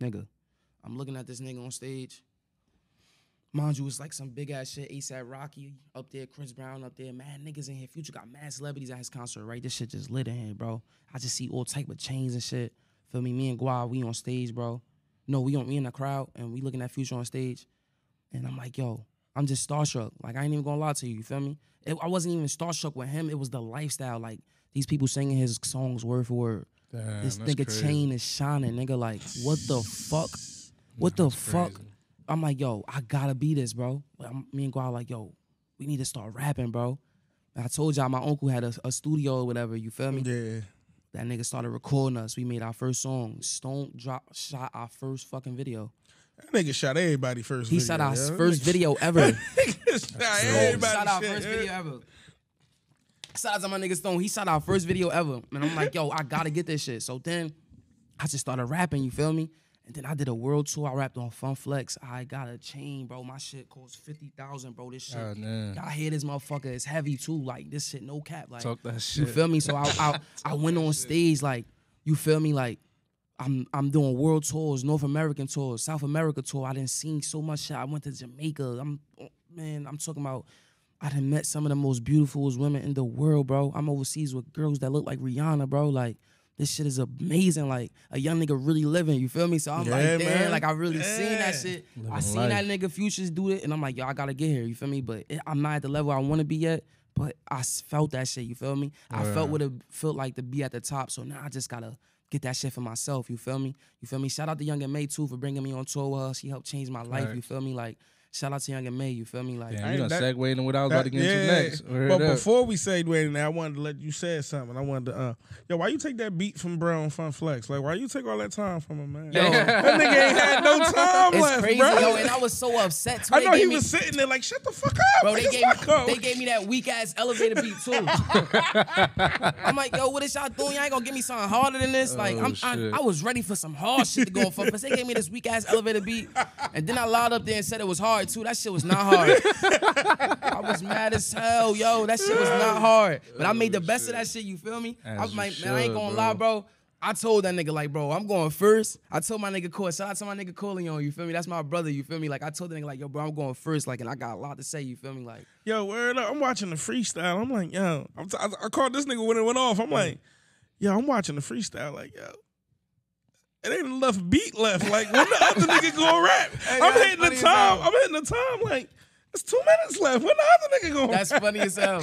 nigga. I'm looking at this nigga on stage. Mind you, it's like some big-ass shit. A$AP Rocky up there, Chris Brown up there. Mad niggas in here. Future got mad celebrities at his concert, right? This shit just lit in here, bro. I just see all type of chains and shit. Feel me? Me and Guav, we on stage, bro. No, we, on, we in the crowd, and we looking at Future on stage. And I'm like, yo, I'm just starstruck. Like, I ain't even gonna lie to you, you feel me? It, I wasn't even starstruck with him. It was the lifestyle. Like, these people singing his songs word for word. Damn, this nigga crazy. chain is shining, nigga. Like, what the fuck? What the That's fuck? Crazy. I'm like, yo, I gotta be this, bro. I'm, me and Guav like, yo, we need to start rapping, bro. And I told y'all my uncle had a, a studio or whatever, you feel me? Yeah. That nigga started recording us. We made our first song. Stone drop, shot our first fucking video. That nigga shot everybody first he video. He shot our yeah. first video ever. shot everybody shot our shit, first yeah. video ever. Shout out to my nigga Stone. He shot our first video ever. And I'm like, yo, I gotta get this shit. So then I just started rapping, you feel me? And then I did a world tour. I rapped on Funk Flex. I got a chain, bro. My shit cost fifty thousand dollars, bro. This shit. Oh, y'all hear this motherfucker. It's heavy, too. Like, this shit, no cap. Like, talk that shit. You feel me? So I I, I went on stage, like, you feel me? Like, I'm I'm doing world tours, North American tours, South America tour. I done seen so much shit. I went to Jamaica. I'm Man, I'm talking about, I done met some of the most beautiful women in the world, bro. I'm overseas with girls that look like Rihanna, bro. Like, this shit is amazing. Like, a young nigga really living, you feel me? So I'm yeah, like, damn, like, I really yeah. seen that shit. Living I seen life. that nigga Futures do it, and I'm like, yo, I gotta get here, you feel me? But it, I'm not at the level I wanna be yet, but I felt that shit, you feel me? Yeah. I felt what it felt like to be at the top, so now I just gotta get that shit for myself. You feel me? You feel me? Shout out to Young M A too for bringing me on tour with her. She helped change my life. Right. You feel me? Like, shout out to Young M A. You feel me? Like, damn, you done segued into what I was that, about to get yeah, into next. But up. Before we segued into, I wanted to let you say something. I wanted to, uh, yo, why you take that beat from Bro on Fun Flex? Like, why you take all that time from him, man? Yo, that nigga ain't had no time it's left, crazy, bro. Yo, and I was so upset. Too. I know he me, was sitting there like, shut the fuck up, bro. They gave, me, they gave me that weak ass elevator beat too. I'm like, yo, what is y'all doing? Y'all ain't gonna give me something harder than this? Like, oh, I'm, I, I was ready for some hard shit to go on Fun Flex. They gave me this weak ass elevator beat, and then I lied up there and said it was hard. Too. That shit was not hard. I was mad as hell, yo. That shit was not hard. But oh, I made the best shit. of that shit, you feel me? As I was like, should, man, I ain't gonna bro. lie, bro. I told that nigga, like, bro, I'm going first. I told my nigga Cole. Shout out to my nigga Coleon, you feel me? That's my brother, you feel me? Like, I told the nigga, like, yo, bro, I'm going first. Like, and I got a lot to say, you feel me? Like, yo, word up. I'm watching the freestyle. I'm like, yo. I'm t I, I called this nigga when it went off. I'm like, yo, I'm watching the freestyle. Like, yo. It ain't enough beat left. Like, when the other nigga gonna rap? Hey, I'm hitting the time. I'm hitting the time. Like, it's two minutes left. When the other nigga gonna that's rap? That's funny as hell.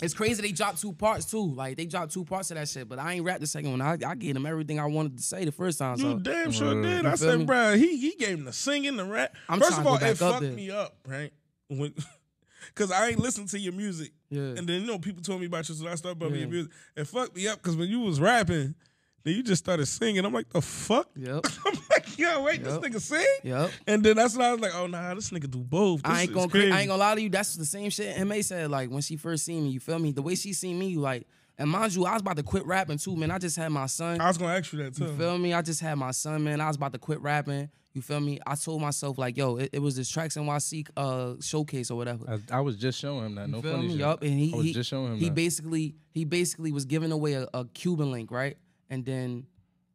It's crazy they dropped two parts, too. Like, they dropped two parts of that shit, but I ain't rap the second one. I, I gave them everything I wanted to say the first time. So. You damn sure mm-hmm. did. You I said, me? bro, he, he gave him the singing, the rap. I'm first of all, it fucked there. me up, right? When, cause I ain't listened to your music. Yeah. And then, you know, people told me about you, so I started about yeah. your music. It fucked me up, cause when you was rapping, then you just started singing. I'm like, the fuck? Yep. I'm like, yo, wait, yep. this nigga sing? Yep. And then that's when I was like, oh, nah, this nigga do both. This I, ain't gonna crazy. I ain't gonna lie to you. That's the same shit M A said, like, when she first seen me, you feel me? The way she seen me, like, and mind you, I was about to quit rapping, too, man. I just had my son. I was gonna ask you that, too. You feel me? I just had my son, man. I was about to quit rapping. You feel me? I told myself, like, yo, it, it was this Trax N Y C uh, showcase or whatever. I, I was just showing him that. No funny shit. Yup, and he, I was he, just showing him he that. Basically, he basically was giving away a, a Cuban link, right? And then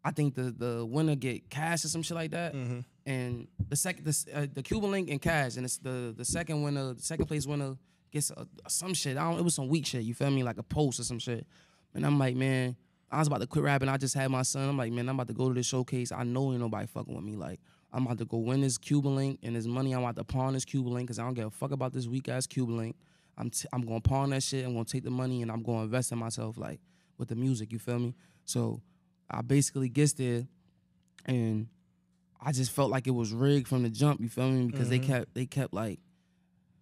I think the the winner get cash or some shit like that. Mm-hmm. And the second the, uh, the Cuban link and cash, and it's the the second winner, the second place winner gets a, a, some shit. I don't, it was some weak shit. You feel me? Like a post or some shit. And I'm like, man, I was about to quit rapping. I just had my son. I'm like, man, I'm about to go to this showcase. I know ain't nobody fucking with me. Like, I'm about to go win this Cuban link and this money. I'm about to pawn this Cuban link because I don't give a fuck about this weak ass Cuban link. I'm t I'm gonna pawn that shit. I'm gonna take the money and I'm gonna invest in myself, like with the music. You feel me? So I basically gets there, and I just felt like it was rigged from the jump. You feel me? Because mm-hmm. they kept, they kept like,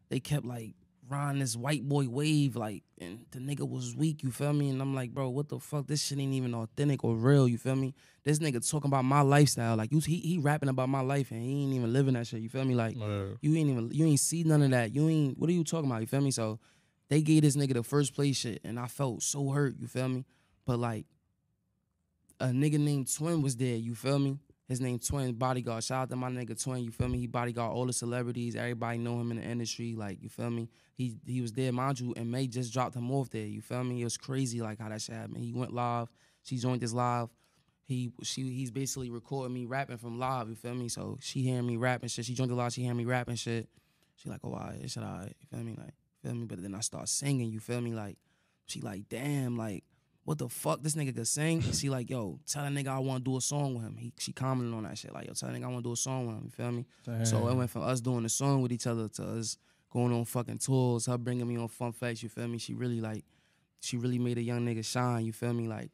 they kept like riding this white boy wave, like, and the nigga was weak. You feel me? And I'm like, bro, what the fuck? This shit ain't even authentic or real. You feel me? This nigga talking about my lifestyle, like you, he he rapping about my life, and he ain't even living that shit. You feel me? Like yeah. you ain't even you ain't see none of that. You ain't what are you talking about? You feel me? So they gave this nigga the first place shit, and I felt so hurt. You feel me? But like. A nigga named Twin was there, you feel me? His name Twin, bodyguard. Shout out to my nigga Twin, you feel me? He bodyguard all the celebrities. Everybody know him in the industry, like, you feel me? He he was there, mind you, and May just dropped him off there, you feel me? It was crazy, like, how that shit happened. He went live. She joined us live. He she He's basically recording me rapping from live, you feel me? So she hearing me rapping shit. She joined the live, she hearing me rapping shit. She like, oh, all right, it's all right, you feel me? Like, feel me? But then I start singing, you feel me? Like, she like, damn, like, what the fuck, this nigga could sing? And she like, yo, tell that nigga I want to do a song with him. He, she commented on that shit. Like, yo, tell that nigga I want to do a song with him. You feel me? Damn. So it went from us doing a song with each other to us going on fucking tours, her bringing me on Fun Flex. You feel me? She really, like, she really made a young nigga shine. You feel me? Like,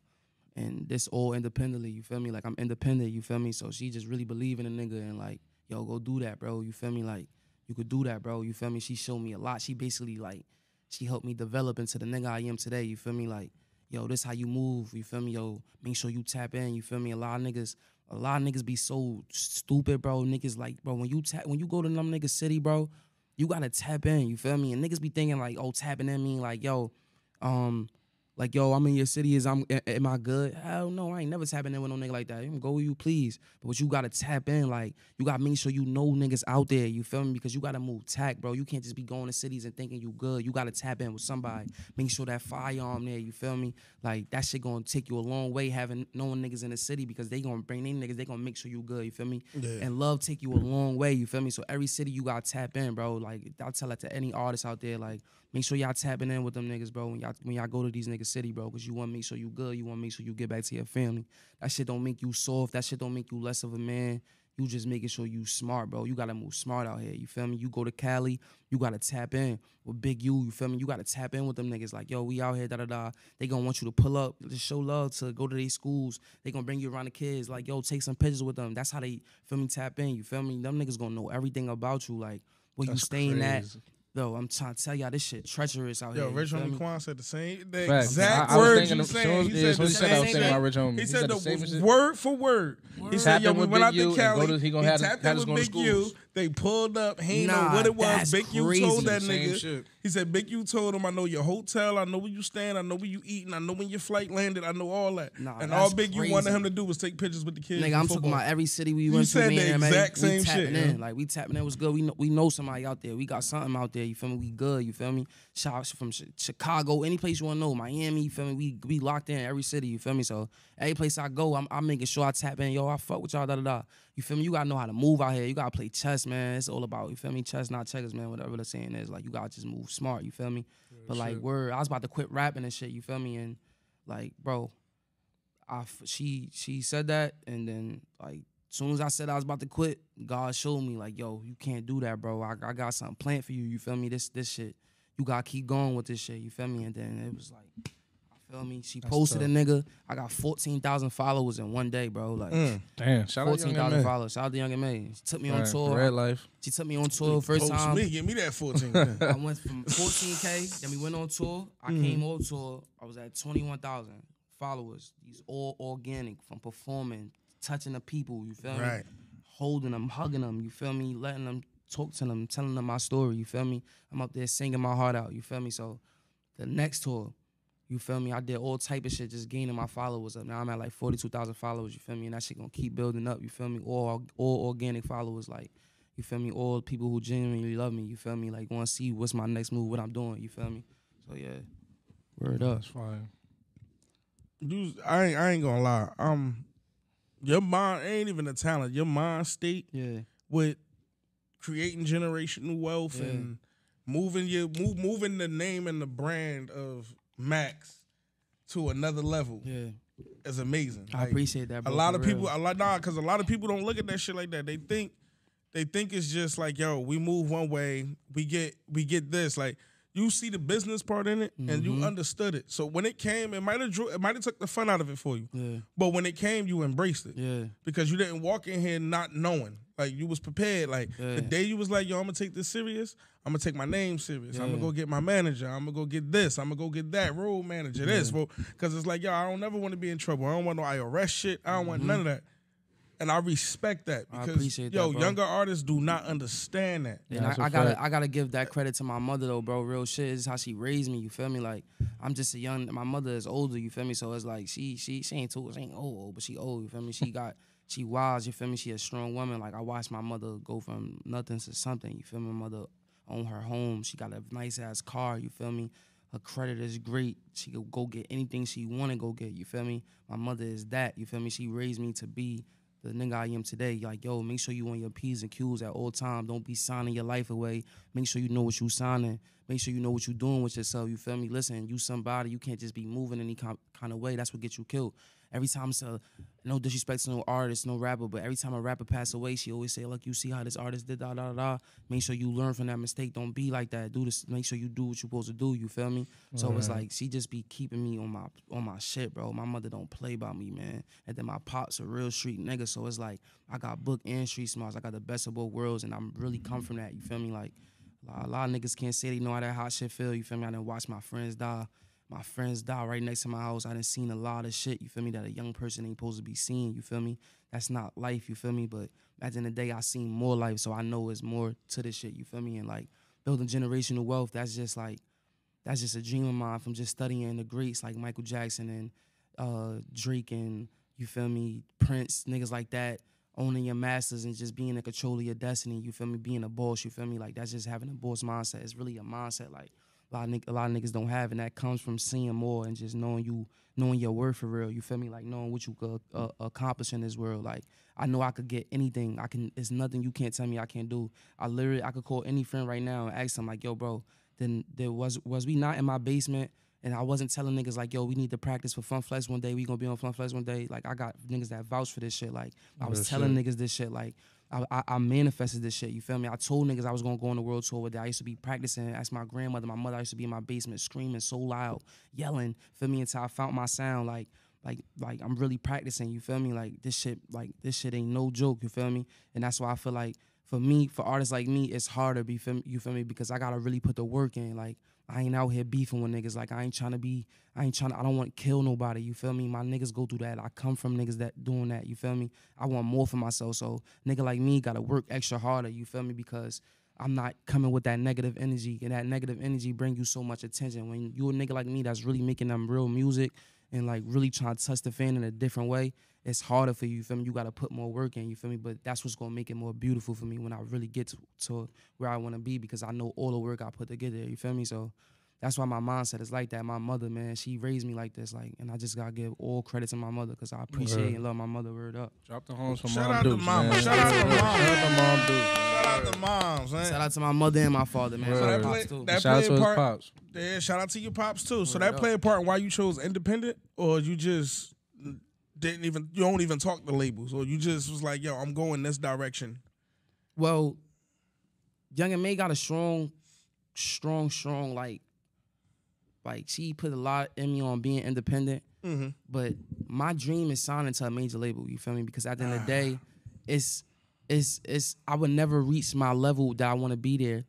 and this all independently. You feel me? Like, I'm independent. You feel me? So she just really believe in a nigga and, like, yo, go do that, bro. You feel me? Like, you could do that, bro. You feel me? She showed me a lot. She basically, like, she helped me develop into the nigga I am today. You feel me? Like, yo, this how you move, you feel me? Yo, make sure you tap in, you feel me? A lot of niggas, a lot of niggas be so stupid, bro. Niggas like, bro, when you tap, when you go to them niggas city, bro, you gotta tap in, you feel me? And niggas be thinking like, oh, tapping in mean like, yo, um, like, yo, I'm in your city, is I'm, am I good? Hell no, I ain't never tapping in with no nigga like that. You can go where you please, but you gotta tap in, like, you gotta make sure you know niggas out there, you feel me? Because you gotta move tact, bro. You can't just be going to cities and thinking you good. You gotta tap in with somebody. Make sure that firearm there, you feel me? Like, that shit gonna take you a long way having knowing niggas in the city because they gonna bring in niggas, they gonna make sure you good, you feel me? Yeah. And love take you a long way, you feel me? So every city you gotta tap in, bro. Like, I'll tell that to any artist out there, like, make sure y'all tapping in with them niggas, bro, when y'all when y'all go to these niggas city, bro, because you want to make sure you good. You want to make sure you get back to your family. That shit don't make you soft. That shit don't make you less of a man. You just making sure you smart, bro. You got to move smart out here. You feel me? You go to Cali, you got to tap in with Big U. You feel me? You got to tap in with them niggas. Like, yo, we out here, da-da-da. They going to want you to pull up, to show love, to go to these schools. They going to bring you around the kids. Like, yo, take some pictures with them. That's how they, feel me, tap in. You feel me? Them niggas going to know everything about you. Like, where you staying at. Though I'm trying to tell y'all, this shit treacherous out Yo, here. Yo, Rich Homie Quan said the same the Fact. exact I, I words you saying. He said the same thing. He said the word for word. word. He said, yo, we went out to Cali. He, he have tapped in with Big U. They pulled up. He ain't nah, know what it was. Big U told that nigga. Shit. He said, Big U told him, I know your hotel. I know where you stand. I know where you eating. I know when your flight landed. I know all that. Nah, and all Big U wanted him to do was take pictures with the kids. Nigga, I'm talking about every city we went to. You said the exact same shit. Like, we tapping in. What's good? We know somebody out there. We got something out there. You feel me? We good. You feel me? Shout from Chicago, any place you want to know, Miami. You feel me? We we locked in every city. You feel me? So every place I go, I'm, I'm making sure I tap in. Yo, I fuck with y'all. Da da da. You feel me? You gotta know how to move out here. You gotta play chess, man. It's all about, you feel me? Chess, not checkers, man. Whatever the saying is, like, you gotta just move smart. You feel me? Yeah, but like, shit. word, I was about to quit rapping and shit. You feel me? And like, bro, I she she said that, and then like. As soon as I said I was about to quit, God showed me, like, yo, you can't do that, bro. I, I got something planned for you, you feel me? This this shit, you got to keep going with this shit, you feel me? And then it was like, I feel me? She posted a nigga. I got fourteen thousand followers in one day, bro. Like, mm, damn, shout out to Young M A. followers. Shout out to Young M A. She took me right, on tour. Red life. She took me on tour first Post time. Me, give me that fourteen. I went from fourteen K, then we went on tour. I mm. came on tour. I was at twenty-one thousand followers. These all organic from performing, touching the people, you feel right. me? Holding them, hugging them, you feel me? Letting them talk to them, telling them my story, you feel me? I'm up there singing my heart out, you feel me? So the next tour, you feel me? I did all type of shit, just gaining my followers up. Now I'm at like forty-two thousand followers, you feel me? And that shit gonna keep building up, you feel me? All, all organic followers, like, you feel me? All people who genuinely love me, you feel me? Like, wanna see what's my next move, what I'm doing, you feel me? So yeah, word up. That's fine. Dude, I ain't, I ain't gonna lie. Um. Your mind ain't even a talent. Your mind state yeah. with creating generational wealth yeah. and moving your move, moving the name and the brand of Max to another level. Yeah, is amazing. I like, appreciate that. Bro, a lot of real. people, a lot nah, because a lot of people don't look at that shit like that. They think, they think it's just like, yo, we move one way, we get, we get this. Like, you see the business part in it, mm-hmm. and you understood it. So when it came, it might have drew, it might have took the fun out of it for you. Yeah. But when it came, you embraced it. Yeah. Because you didn't walk in here not knowing. Like, you was prepared. Like, yeah. the day you was like, yo, I'm going to take this serious, I'm going to take my name serious. Yeah. I'm going to go get my manager. I'm going to go get this. I'm going to go get that. Road manager, this. Because yeah. it's like, yo, I don't ever want to be in trouble. I don't want no I R S shit. I don't mm-hmm. want none of that. And I respect that because I appreciate that, yo, bro. Younger artists do not understand that. Yeah, and I, I gotta, I gotta give that credit to my mother though, bro. Real shit, this is how she raised me. You feel me? Like, I'm just a young. My mother is older. You feel me? So it's like she, she, she ain't too, she ain't old, old, but she old. You feel me? She got, she wise. You feel me? She a strong woman. Like, I watched my mother go from nothing to something. You feel me? My mother owned her home. She got a nice ass car. You feel me? Her credit is great. She could go get anything she want to go get. You feel me? My mother is that. You feel me? She raised me to be the nigga I am today. Like, yo, make sure you on your P's and Q's at all times. Don't be signing your life away. Make sure you know what you signing. Make sure you know what you doing with yourself. You feel me? Listen, you somebody. You can't just be moving any kind of way. That's what gets you killed. Every time, so, no disrespect to no artist, no rapper, but every time a rapper pass away, she always say, look, you see how this artist did, da, da, da, da. Make sure you learn from that mistake. Don't be like that. Do this. Make sure you do what you're supposed to do. You feel me? All so right. It's like, she just be keeping me on my on my shit, bro. My mother don't play about me, man. And then my pops a real street nigga, so it's like, I got book and street smarts. I got the best of both worlds, and I'm really come from that. You feel me? Like, a lot of niggas can't say they know how that hot shit feel. You feel me? I done watch my friends die. My friends died right next to my house. I done seen a lot of shit, you feel me, that a young person ain't supposed to be seeing, you feel me? That's not life, you feel me? But at the end of the day, I seen more life, so I know it's more to this shit, you feel me? And, like, building generational wealth, that's just, like, that's just a dream of mine from just studying the greats like Michael Jackson and uh, Drake and, you feel me, Prince, niggas like that, owning your masters and just being in control of your destiny, you feel me, being a boss, you feel me? Like, that's just having a boss mindset. It's really a mindset, like, A lot, of, a lot of niggas don't have, and that comes from seeing more and just knowing you, knowing your worth for real. You feel me? Like, knowing what you could uh, accomplish in this world. Like, I know I could get anything. I can. It's nothing you can't tell me I can't do. I literally, I could call any friend right now and ask them, like, yo, bro, then there was was we not in my basement And I wasn't telling niggas like, yo, we need to practice for Funk Flex one day. We gonna be on Funk Flex one day. Like, I got niggas that vouch for this shit. Like, I was That's telling shit. niggas this shit. Like, I, I, I manifested this shit. You feel me? I told niggas I was gonna go on the world tour with that. I used to be practicing. Asked my grandmother, my mother. I used to be in my basement screaming so loud, yelling. Feel me? Until I found my sound. Like, like, like I'm really practicing. You feel me? Like this shit. Like this shit ain't no joke. You feel me? And that's why I feel like for me, for artists like me, it's harder. You feel me? You feel me? Because I gotta really put the work in. Like, I ain't out here beefing with niggas. Like, I ain't trying to be, I ain't trying to, I don't want to kill nobody. You feel me? My niggas go through that. I come from niggas that doing that. You feel me? I want more for myself. So, nigga like me got to work extra harder. You feel me? Because I'm not coming with that negative energy. And that negative energy bring you so much attention. When you a nigga like me that's really making them real music and, like, really trying to touch the fan in a different way, it's harder for you. You feel me? You got to put more work in. You feel me? But that's what's going to make it more beautiful for me when I really get to, to where I want to be, because I know all the work I put together. You feel me? So that's why my mindset is like that. My mother, man, she raised me like this. Like, and I just got to give all credit to my mother, because I appreciate word. and love my mother. Word up. Drop the homes for Shout Mom Dukes, man. Shout out to Mom. Shout out to Mom Dukes. Shout out to Moms, man. Shout out to my mother and my father, man. So that play, too. That shout out to his part, pops. Yeah, shout out to your pops, too. Word so that up. Play a part in why you chose independent, or you just... didn't even you don't even talk to labels, or you just was like, yo, I'm going this direction? Well, Young M A got a strong, strong, strong like, like she put a lot in me on being independent. Mm-hmm. But my dream is signing to a major label. You feel me? Because at the end ah. of the day, it's it's it's I would never reach my level that I want to be there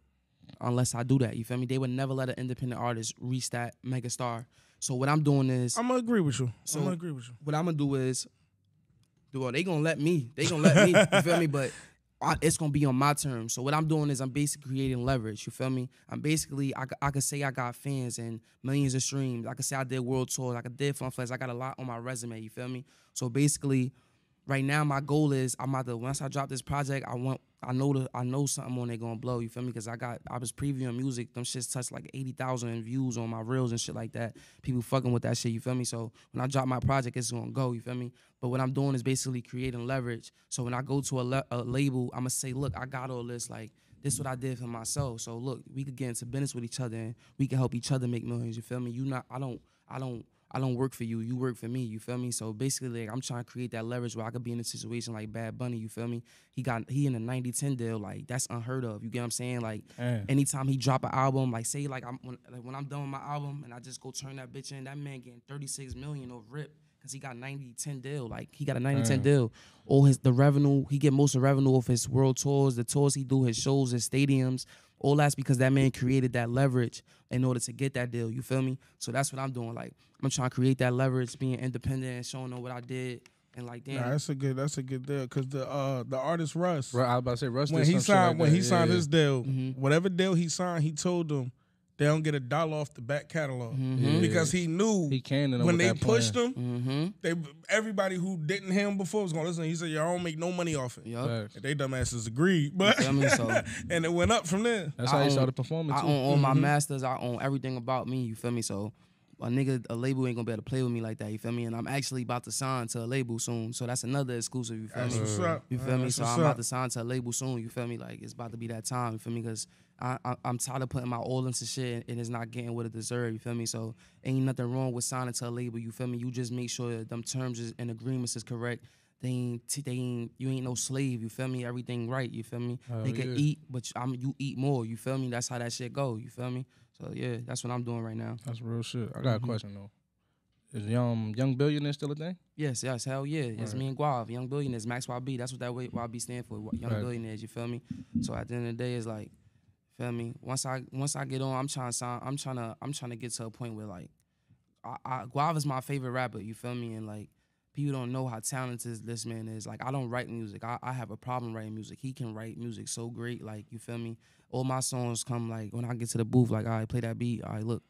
unless I do that. You feel me? They would never let an independent artist reach that mega star. So what I'm doing is I'm gonna agree with you. So I'm gonna agree with you. What I'm gonna do is, well, they gonna let me. They gonna let me. You feel me? But I, it's gonna be on my terms. So what I'm doing is I'm basically creating leverage. You feel me? I'm basically I I could say I got fans and millions of streams. I could say I did world tours. I could did Fun Flex. I got a lot on my resume. You feel me? So basically, right now my goal is I'm about to once I drop this project, I want. I know the, I know something on they gonna blow, you feel me? Because I got I was previewing music, them shits touched like eighty thousand views on my reels and shit like that. People fucking with that shit, you feel me? So when I drop my project, it's gonna go, you feel me? But what I'm doing is basically creating leverage. So when I go to a, le a label, I'm gonna say, look, I got all this, like, this is what I did for myself. So look, we could get into business with each other and we can help each other make millions, you feel me? You not, I don't, I don't. I don't work for you. You work for me. You feel me? So basically, like, I'm trying to create that leverage where I could be in a situation like Bad Bunny. You feel me? He got he in a ninety ten deal. Like, that's unheard of. You get what I'm saying? Like, yeah. Anytime he drop an album, like, say, like, I'm when, like, when I'm done with my album and I just go turn that bitch in, that man getting thirty-six million over rip because he got ninety ten deal. Like, he got a ninety ten yeah. deal. All his the revenue, he get most of the revenue off his world tours, the tours he do, his shows, his stadiums. All that's because that man created that leverage in order to get that deal. You feel me? So that's what I'm doing. Like, I'm trying to create that leverage, being independent and showing them what I did. And like, damn, nah, that's a good, that's a good deal. Cause the uh, the artist Russ, I was about to say Russ when he signed like when that. he yeah, signed yeah. this deal, mm-hmm. whatever deal he signed, he told them they don't get a dollar off the back catalog mm-hmm. yeah. because he knew he came to them when they pushed plan. him, mm-hmm. they everybody who didn't hear him before was gonna listen. He said, "Y'all don't make no money off it." Yep. They dumbasses agreed, but I mean, so. and it went up from there. That's I how he saw the performance. I too. own all mm-hmm. my masters. I own everything about me. You feel me? So a nigga, a label ain't gonna be able to play with me like that. You feel me? And I'm actually about to sign to a label soon, so that's another exclusive. You feel that's me? What's up. You feel that's me? What's so what's I'm about up. to sign to a label soon. You feel me? Like, it's about to be that time. You feel me? Because I, I, I'm tired of putting my all into shit and it's not getting what it deserves. You feel me? So ain't nothing wrong with signing to a label. You feel me? You just make sure that them terms is, and agreements is correct. They ain't, they ain't, you ain't no slave. You feel me? Everything right. You feel me? Oh, they yeah. can eat, but I'm, you eat more. You feel me? That's how that shit go. You feel me? So, yeah, that's what I'm doing right now. That's real shit. I got mm-hmm. a question, though. Is young, young Billionaires still a thing? Yes, yes, hell yeah. All it's right. me and Guav, Young Billionaires, Max Y B. That's what that Y B stand for, Young right. Billionaires, you feel me? So at the end of the day, it's like, feel me? Once I once I get on, I'm trying to sign, I'm trying to I'm trying to get to a point where, like, I, I, Guav is my favorite rapper, you feel me? And, like, people don't know how talented this man is. Like, I don't write music. I, I have a problem writing music. He can write music so great, like, you feel me? All my songs come, like, when I get to the booth, like, all right, play that beat. All right, look,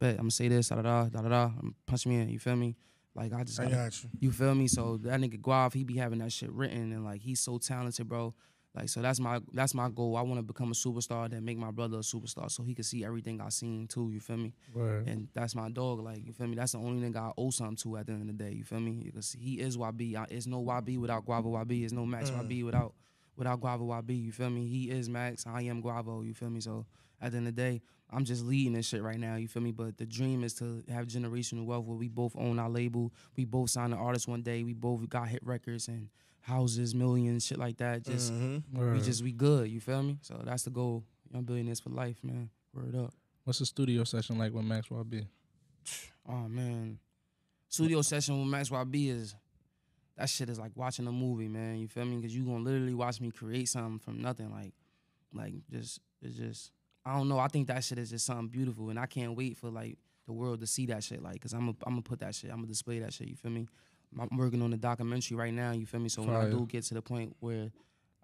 bet I'm gonna say this, da da da da da da. Punch me in, you feel me? Like, I just, gotta, I got you. You feel me? So that nigga Guav, he be having that shit written, and, like, he's so talented, bro. Like, so that's my that's my goal. I want to become a superstar, that make my brother a superstar, so he can see everything I seen too. You feel me? Right. And that's my dog. Like, you feel me? That's the only nigga I owe something to at the end of the day. You feel me? Because he is Y B. I, it's no Y B without Guapo Y B. It's no Max mm. Y B without. without Guapo Y B, you feel me? He is Max, I am Guapo, you feel me? So at the end of the day, I'm just leading this shit right now, you feel me? But the dream is to have generational wealth where we both own our label, we both sign the artist one day, we both got hit records and houses, millions, shit like that. Just mm-hmm. we just we good, you feel me? So that's the goal. Young Billionaires for life, man. Word up. What's the studio session like with Max Y B? Oh man, studio session with Max Y B is, that shit is like watching a movie, man. You feel me? Because you gonna literally watch me create something from nothing. Like, like just it's just I don't know. I think that shit is just something beautiful, and I can't wait for like the world to see that shit. Like, cause I'm a, I'm gonna put that shit. I'm gonna display that shit. You feel me? I'm working on the documentary right now. You feel me? So Fire. When I do get to the point where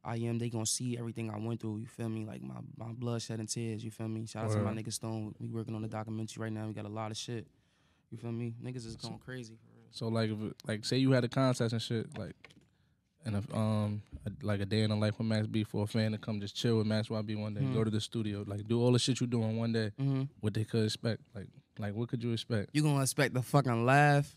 I am, they gonna see everything I went through, you feel me? Like my, my blood, shed, and tears, you feel me? Shout out Word. to my nigga Stone. We working on the documentary right now. We got a lot of shit, you feel me? Niggas is going crazy. For real. So like, if it, like say you had a contest and shit, like, and if, um, a, like a day in the life with Max B, for a fan to come just chill with Max Y B one day, mm-hmm. go to the studio, like do all the shit you doing one day, mm-hmm. what they could expect, like, like what could you expect? You gonna expect the fucking laugh.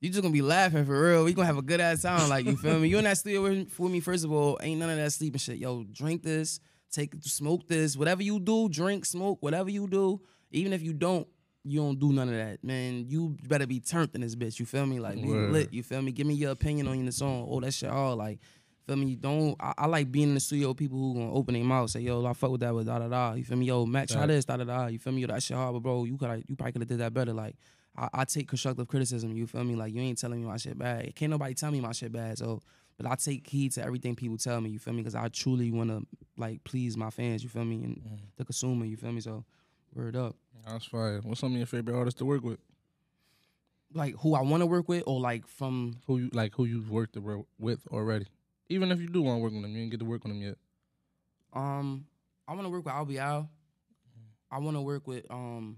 You just gonna be laughing for real. We gonna have a good ass time, like, you feel me? You in that studio with me, first of all, ain't none of that sleeping shit. Yo, drink this, take, smoke this, whatever you do, drink, smoke, whatever you do. Even if you don't, you don't do none of that, man. You better be turned in this bitch, you feel me? Like, be lit, you feel me? Give me your opinion on the song. Oh, that shit all, like, feel me? Don't, I, I like being in the studio with people who gonna open their mouth, say, yo, I fuck with that with da da da, you feel me? Yo, Max, try this, da da da, you feel me? Yo, that shit hard, but bro, you, could, you probably could've did that better, like. I, I take constructive criticism, you feel me? Like, you ain't telling me my shit bad. Can't nobody tell me my shit bad, so... But I take heed to everything people tell me, you feel me? Because I truly want to, like, please my fans, you feel me? And mm. the consumer, you feel me? So, word up. That's fire. What's some of your favorite artists to work with? Like, who I want to work with or, like, from... who you Like, who you've worked with already? Even if you do want to work with them, you didn't get to work with them yet. Um, I want to work with Al B Al. I want to work with... um.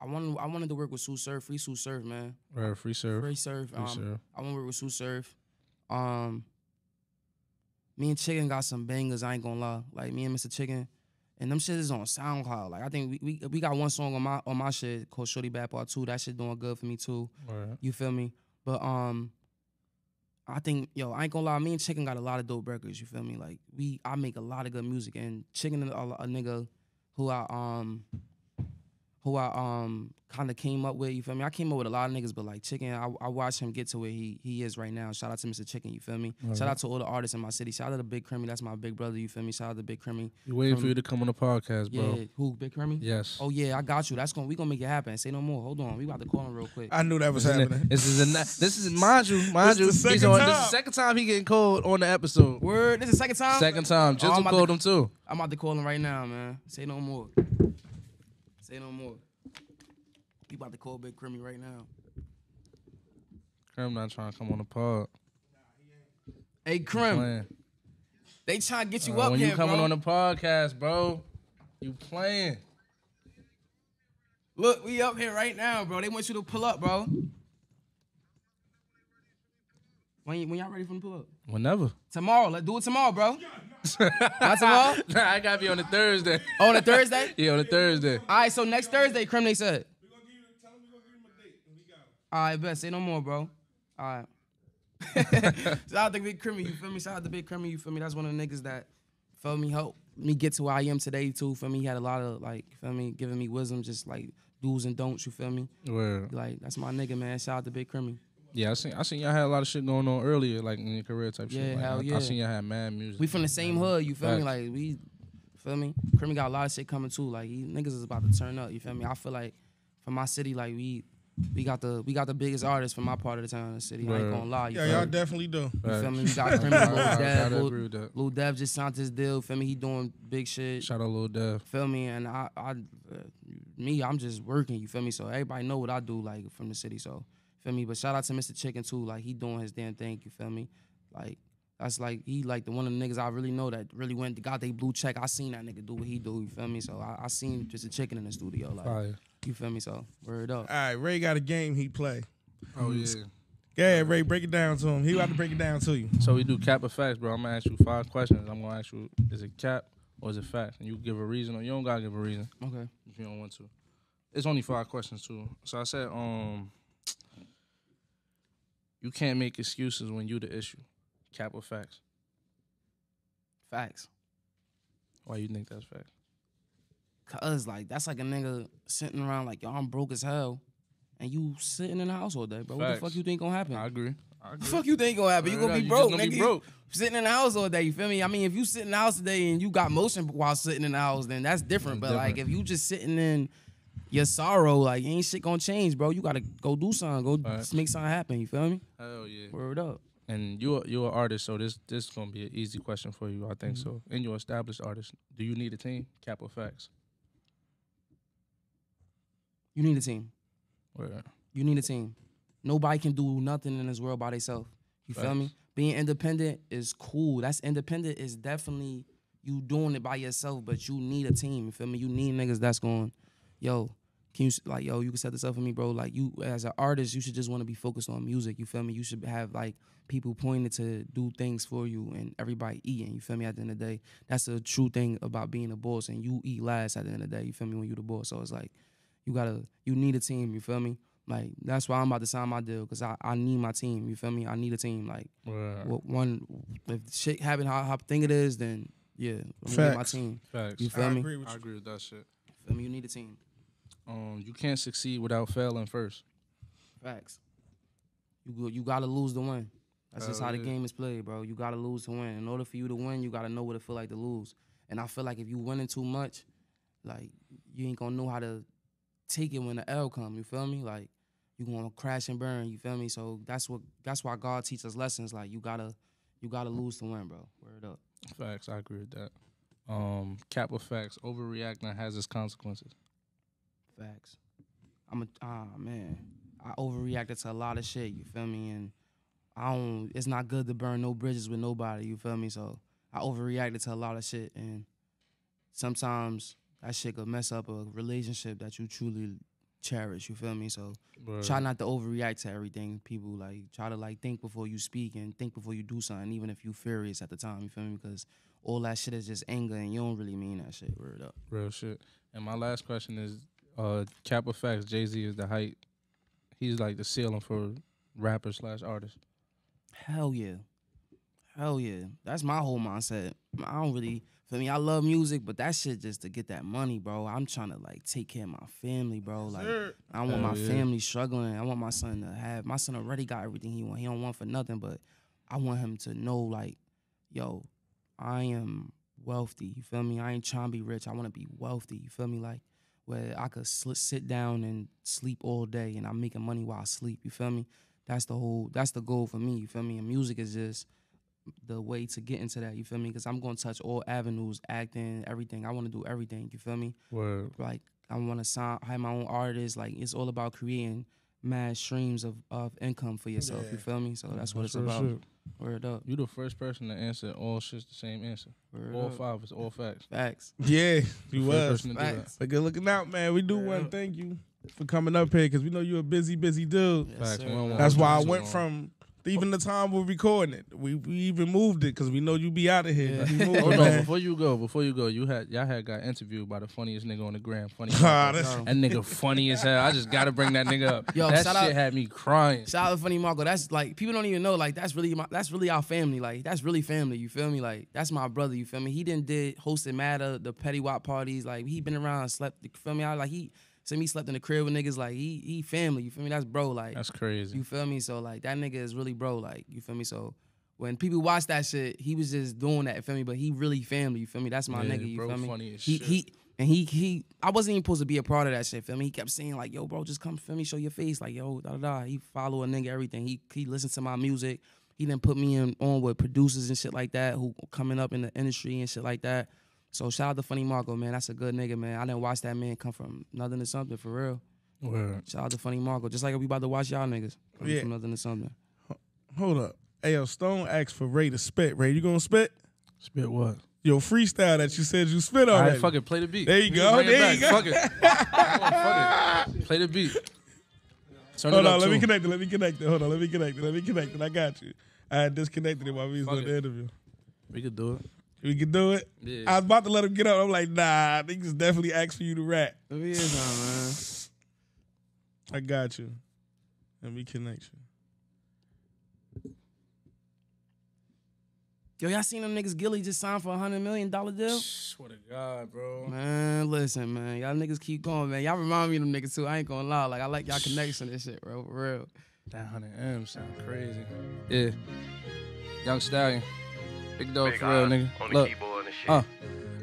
I wanted, I wanted to work with Sue Surf, Free Sue Surf, man. Right, Free Surf. Free Surf. Um, free surf. I want to work with Sue Surf. Um, me and Chicken got some bangers, I ain't gonna lie. Like, me and Mister Chicken. And them shit is on SoundCloud. Like, I think we we, we got one song on my on my shit called Shorty Bad Part two. That shit doing good for me, too. Right. You feel me? But, um... I think, yo, I ain't gonna lie, me and Chicken got a lot of dope records, you feel me? Like, we... I make a lot of good music. And Chicken, a, a nigga who I, um... who I um kind of came up with, you feel me? I came up with a lot of niggas, but like Chicken, I, I watched him get to where he he is right now. Shout out to Mister Chicken, you feel me? All Shout right. out to all the artists in my city. Shout out to Big Krimy, that's my big brother, you feel me? Shout out to Big Krimy. You waiting Krimy. for you to come on the podcast, bro. Yeah, who, Big Krimy? Yes. Oh yeah, I got you. That's gonna we gonna make it happen. Say no more. Hold on, we about to call him real quick. I knew that was this happening. Is a, this is a, this is mind you, mind you. This is the second time he getting called on the episode. Word, this is the second time. Second time, just oh, called to, him too. I'm about to call him right now, man. Say no more. Say no more. You about to call Big Krimy right now. Krim not trying to come on the pod. Hey, Krim. They trying to get you uh, up when here, you coming bro. on the podcast, bro. You playing. Look, we up here right now, bro. They want you to pull up, bro. When, y when y'all ready for the pull up? Whenever. Tomorrow. Let's do it tomorrow, bro. Not tomorrow? Nah, I gotta be on a Thursday. Oh, on a Thursday? Yeah, on a Thursday. All right, so next Thursday, Krim, they said. We're gonna give you, tell them we're gonna give them a date. We got it. All right, bet. Say no more, bro. All right. Shout out to Big Krimy, you feel me? Shout out to Big Krimy, you feel me? That's one of the niggas that, feel me, helped me get to where I am today, too, feel me? He had a lot of, like, feel me, giving me wisdom, just, like, do's and don'ts, you feel me? Word. Like, that's my nigga, man. Shout out to Big Krimy. Yeah, I seen I seen y'all had a lot of shit going on earlier, like in your career type yeah, shit. Like, hell yeah. I, I seen y'all had mad music. We from the same hood, you feel Facts. me? Like we, feel me? Krimy got a lot of shit coming too. Like he, niggas is about to turn up, you feel me? I feel like from my city, like we we got the we got the biggest artists from my part of the town, the city. Right. I ain't gonna lie, you yeah, y'all definitely do. You right. feel me? We got Krimy, Lil Dev, Lil Dev just signed his deal. Feel me? He doing big shit. Shout out Lil Dev. Feel me? And I, I, uh, me, I'm just working. You feel me? So everybody know what I do, like from the city. So. Feel me? But shout out to Mister Chicken too. Like he doing his damn thing. You feel me? Like that's like he like the one of the niggas I really know that really went got they blue check. I seen that nigga do what he do. You feel me? So I, I seen Mister Chicken in the studio. Like Fire. you feel me? So word up. All right, Ray got a game he play. Oh yeah. Yeah, Ray, break it down to him. He about to break it down to you. So we do cap or facts, bro. I'm gonna ask you five questions. I'm gonna ask you, is it cap or is it facts? And you give a reason or you don't gotta give a reason. Okay. If you don't want to. It's only five questions too. So I said, um. you can't make excuses when you the issue. Cap or facts? Facts. Why you think that's facts? Cause like that's like a nigga sitting around like, yo, I'm broke as hell, and you sitting in the house all day, bro. Facts. What the fuck you think gonna happen? I agree. I agree. The fuck you think gonna happen? You gonna, be broke, gonna nigga. be broke, nigga. Sitting in the house all day, you feel me? I mean, if you sit in the house today and you got motion while sitting in the house, then that's different. That's but different. Like if you just sitting in your sorrow, like ain't shit gonna change, bro. You gotta go do something, go right. make something happen. You feel me? Hell yeah. Word up. And you you're an artist, so this this is gonna be an easy question for you, I think mm-hmm. so. And you're an established artist. Do you need a team? Cap or facts? You need a team. Where? You need a team. Nobody can do nothing in this world by themselves. You Facts. feel me? Being independent is cool. That's independent is definitely you doing it by yourself, but you need a team. You feel me? You need niggas that's going, yo, can you like, yo, you can set this up for me, bro. Like you, as an artist, you should just want to be focused on music. You feel me? You should have like people pointed to do things for you and everybody eating. You feel me? At the end of the day, that's the true thing about being a boss, and you eat last at the end of the day. You feel me? When you the boss, so it's like. You gotta, you need a team, you feel me? Like, that's why I'm about to sign my deal, because I, I need my team, you feel me? I need a team. Like, right. what one, if shit happen how I think it is, then, yeah, I need my team. Facts. You feel I me? Agree with you. I agree with that shit. Feel me? You need a team. Um, You can't succeed without failing first. Facts. You, you gotta lose to win. That's Hell just how yeah. the game is played, bro. You gotta lose to win. In order for you to win, you gotta know what it feel like to lose. And I feel like if you winning too much, like, you ain't gonna know how to take it when the L come, you feel me? Like, you gonna crash and burn, you feel me? So that's what that's why God teaches us lessons. Like, you gotta you gotta lose to win, bro. Word up. Facts, I agree with that. Um, cap or facts, overreacting has its consequences. Facts. I'm a ah man. I overreacted to a lot of shit, you feel me? And I don't it's not good to burn no bridges with nobody, you feel me? So I overreacted to a lot of shit, and sometimes that shit could mess up a relationship that you truly cherish, you feel me? So right. try not to overreact to everything, people. Like, try to, like, think before you speak and think before you do something, even if you furious at the time, you feel me? Because all that shit is just anger, and you don't really mean that shit. Word up. Real shit. And my last question is, uh, cap or facts, Jay-Z is the height. He's, like, the ceiling for rappers slash artists. Hell yeah. Hell yeah. That's my whole mindset. I don't really... Feel me? I love music, but that shit just to get that money, bro. I'm trying to, like, take care of my family, bro. Like, I want Hell my yeah. family struggling. I want my son to have... My son already got everything he want. He don't want for nothing, but I want him to know, like, yo, I am wealthy, you feel me? I ain't trying to be rich. I want to be wealthy, you feel me? Like, where I could sl sit down and sleep all day, and I'm making money while I sleep, you feel me? That's the whole... That's the goal for me, you feel me? And music is just... the way to get into that, you feel me? Because I'm going to touch all avenues, acting, everything. I want to do everything, you feel me? Word. Like, I want to sign, have my own artist. Like, it's all about creating mad streams of, of income for yourself, yeah. you feel me? So that's what that's it's about. Shit. Word up. You the first person to answer all shit's the same answer. Word all up. five is all facts. Facts. Yeah, you was. Facts. But good looking out, man. We do Word one. Up. Thank you for coming up here, because we know you're a busy, busy dude. Yes, facts. One, one, that's one, why I went one. from... Even the time we're recording it, we, we even moved it because we know you be out of here. Yeah. Moving, oh, no, before you go, before you go, you had y'all had got interviewed by the funniest nigga on the gram. Funny, oh, that nigga funny as hell. I just gotta bring that nigga up. Yo, that shout shit out, had me crying. Shout out to Funny Marco. That's like people don't even know. Like that's really my, that's really our family. Like that's really family. You feel me? Like that's my brother. You feel me? He didn't did hosted Matter the Petty Wop parties. Like he been around, slept. You feel me? I like he. So me slept in the crib with niggas, like, he he family, you feel me? That's bro, like. That's crazy. You feel me? So, like, that nigga is really bro, like, you feel me? So, when people watch that shit, he was just doing that, you feel me? But he really family, you feel me? That's my yeah, nigga, you bro feel me? Funny as he, shit. He, and he, he, I wasn't even supposed to be a part of that shit, feel me? He kept saying, like, yo, bro, just come, feel me, show your face, like, yo, da-da-da. He follow a nigga, everything. He, he listens to my music. He done put me in, on with producers and shit like that who coming up in the industry and shit like that. So shout out to Funny Marco, man. That's a good nigga, man. I didn't watch that man come from nothing to something, for real. Word. Shout out to Funny Marco. Just like we about to watch y'all niggas come yeah. from nothing to something. Hold up. Hey, yo, Stone asked for Ray to spit. Ray, you gonna spit? Spit what? Your freestyle that you said you spit on. All right, fuck it. Play the beat. There you we go. There you go. Fuck it. Fuck it. Play the beat. Turn Hold it on. Let too. me connect it. Let me connect it. Hold on. Let me connect it. Let me connect it. I got you. I disconnected it while we was fuck doing it. the interview. We could do it. We can do it. Yeah. I was about to let him get up. I'm like, nah, niggas definitely asked for you to rap. It is, man. I got you. Let me connect you. Yo, y'all seen them niggas Gilly just signed for a hundred million dollar deal? Swear to God, bro. Man, listen, man. Y'all niggas keep going, man. Y'all remind me of them niggas too. I ain't gonna lie. Like, I like y'all connection and shit, bro. For real. That hundred M sound crazy. Yeah. Young Stallion. Big dog Big for real, nigga. On the Look. keyboard and shit. Uh.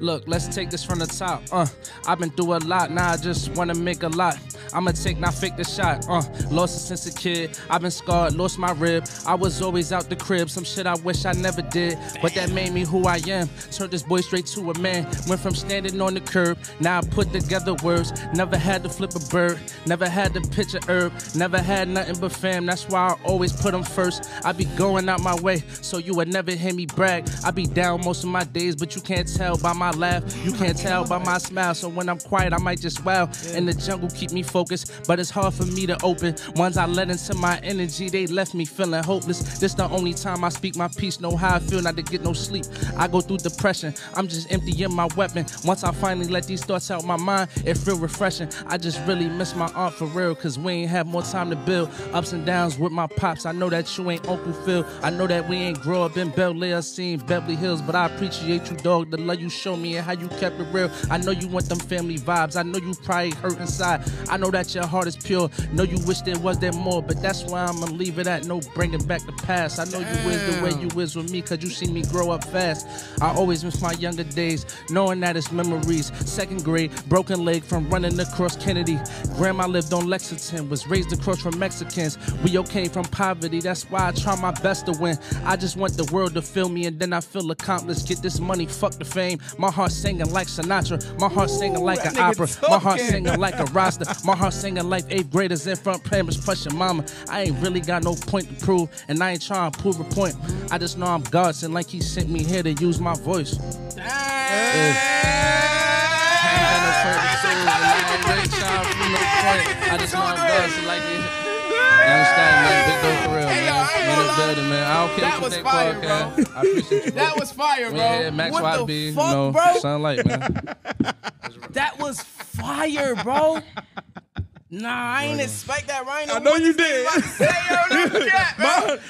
Look, let's take this from the top, uh I've been through a lot, now I just wanna make a lot. I'ma take, not fake the shot, uh Lost it since a kid, I've been scarred, lost my rib. I was always out the crib, some shit I wish I never did. But that made me who I am, turned this boy straight to a man. Went from standing on the curb, now I put together words. Never had to flip a bird, never had to pitch a herb. Never had nothing but fam, that's why I always put them first. I be going out my way, so you would never hear me brag. I be down most of my days, but you can't tell by my laugh, you can't tell by my smile. So when I'm quiet, I might just wow. In the jungle, keep me focused, but it's hard for me to open. Once I let into my energy, they left me feeling hopeless. This the only time I speak my peace, know how I feel, not to get no sleep. I go through depression, I'm just emptying my weapon. Once I finally let these thoughts out my mind, it feel refreshing. I just really miss my aunt for real, cause we ain't have more time to build. Ups and downs with my pops, I know that you ain't Uncle Phil. I know that we ain't grow up in Bel Air, seen Beverly Hills, but I appreciate you, dog, the love you show me and how you kept it real. I know you want them family vibes, I know you probably hurt inside. I know that your heart is pure, know you wish there was there more, but that's why I'ma leave it at no bringing back the past. I know Damn. you is the way you is with me, cause you seen me grow up fast. I always miss my younger days, knowing that it's memories. Second grade, broken leg from running across Kennedy. Grandma lived on Lexington, was raised across from Mexicans. We okay from poverty, that's why I try my best to win. I just want the world to feel me and then I feel accomplished. Get this money, fuck the fame. My heart singing like Sinatra, my heart singing like an opera, my heart singing like a roster, my heart singing like eighth graders in front cameras, plus your mama. I ain't really got no point to prove, and I ain't trying to prove a point. I just know I'm God's, and like he sent me here to use my voice. I just know I'm God's, and like he. That was fire, bro. I appreciate you. That was fire, bro. Yeah, Max Y B, no sound like, man. That was fire, bro. Nah, I ain't expect that, right? I know you did.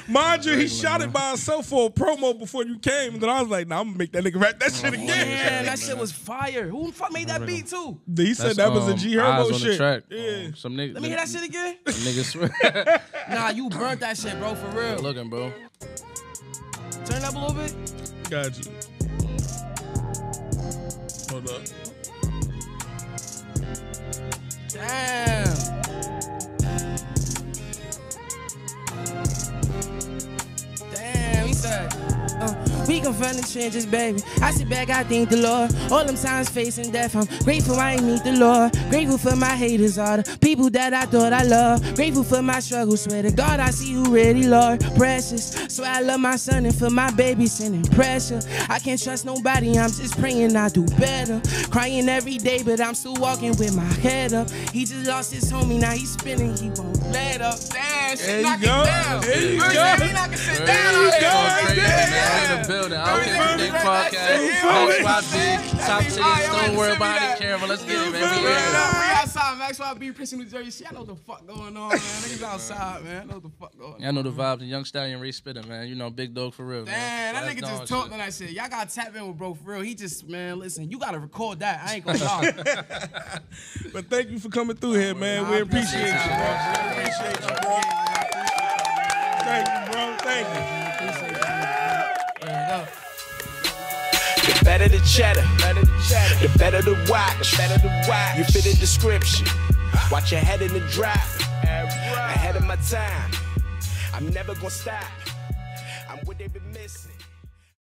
Mind you, he shot it by himself for a promo before you came, and then I was like, "Nah, I'm gonna make that nigga rap that shit again." Man, that shit was fire. Who the fuck made that beat too? He said that was a G Herbo shit. Yeah, some nigga. Let me hear that shit again. Niggas. Nah, you burnt that shit, bro. For real. Looking, bro. Turn up a little bit. Got you. Hold up. Damn. Damn, he said. Uh, we can finally change this, baby. I sit back, I thank the Lord. All them times facing death, I'm grateful I ain't need the Lord. Grateful for my haters, all the people that I thought I loved. Grateful for my struggles, swear to God, I see you really, Lord. Precious, so I love my son and for my baby sending pressure. I can't trust nobody, I'm just praying I do better. Crying every day, but I'm still walking with my head up. He just lost his homie, now he's spinning, he won't let up. Damn, she's knocking down. There you go. There you go. Building. I don't give a big podcast. Max Y B, top city, Stone, world behind the camera. Let's get it, man. We outside. Max Y B, Prince, New Jersey. See, I know the fuck going on, man. Niggas outside, man. I know the fuck going on. Y'all know the vibes. The Young Stallion Ray Spitter, man. You know, big dog for real, man. Man, that nigga just talking that shit. Y'all gotta tap in with bro for real. He just, man, listen, you gotta record that. I ain't gonna lie. But thank you for coming through here, man. We appreciate you, bro. We appreciate you, bro. Thank you, bro. Thank you. The better the cheddar, the better the whack, the better the whack. You fit in description. Watch your head in the drop. Ahead of my time. I'm never gonna stop. I'm what they've been missing.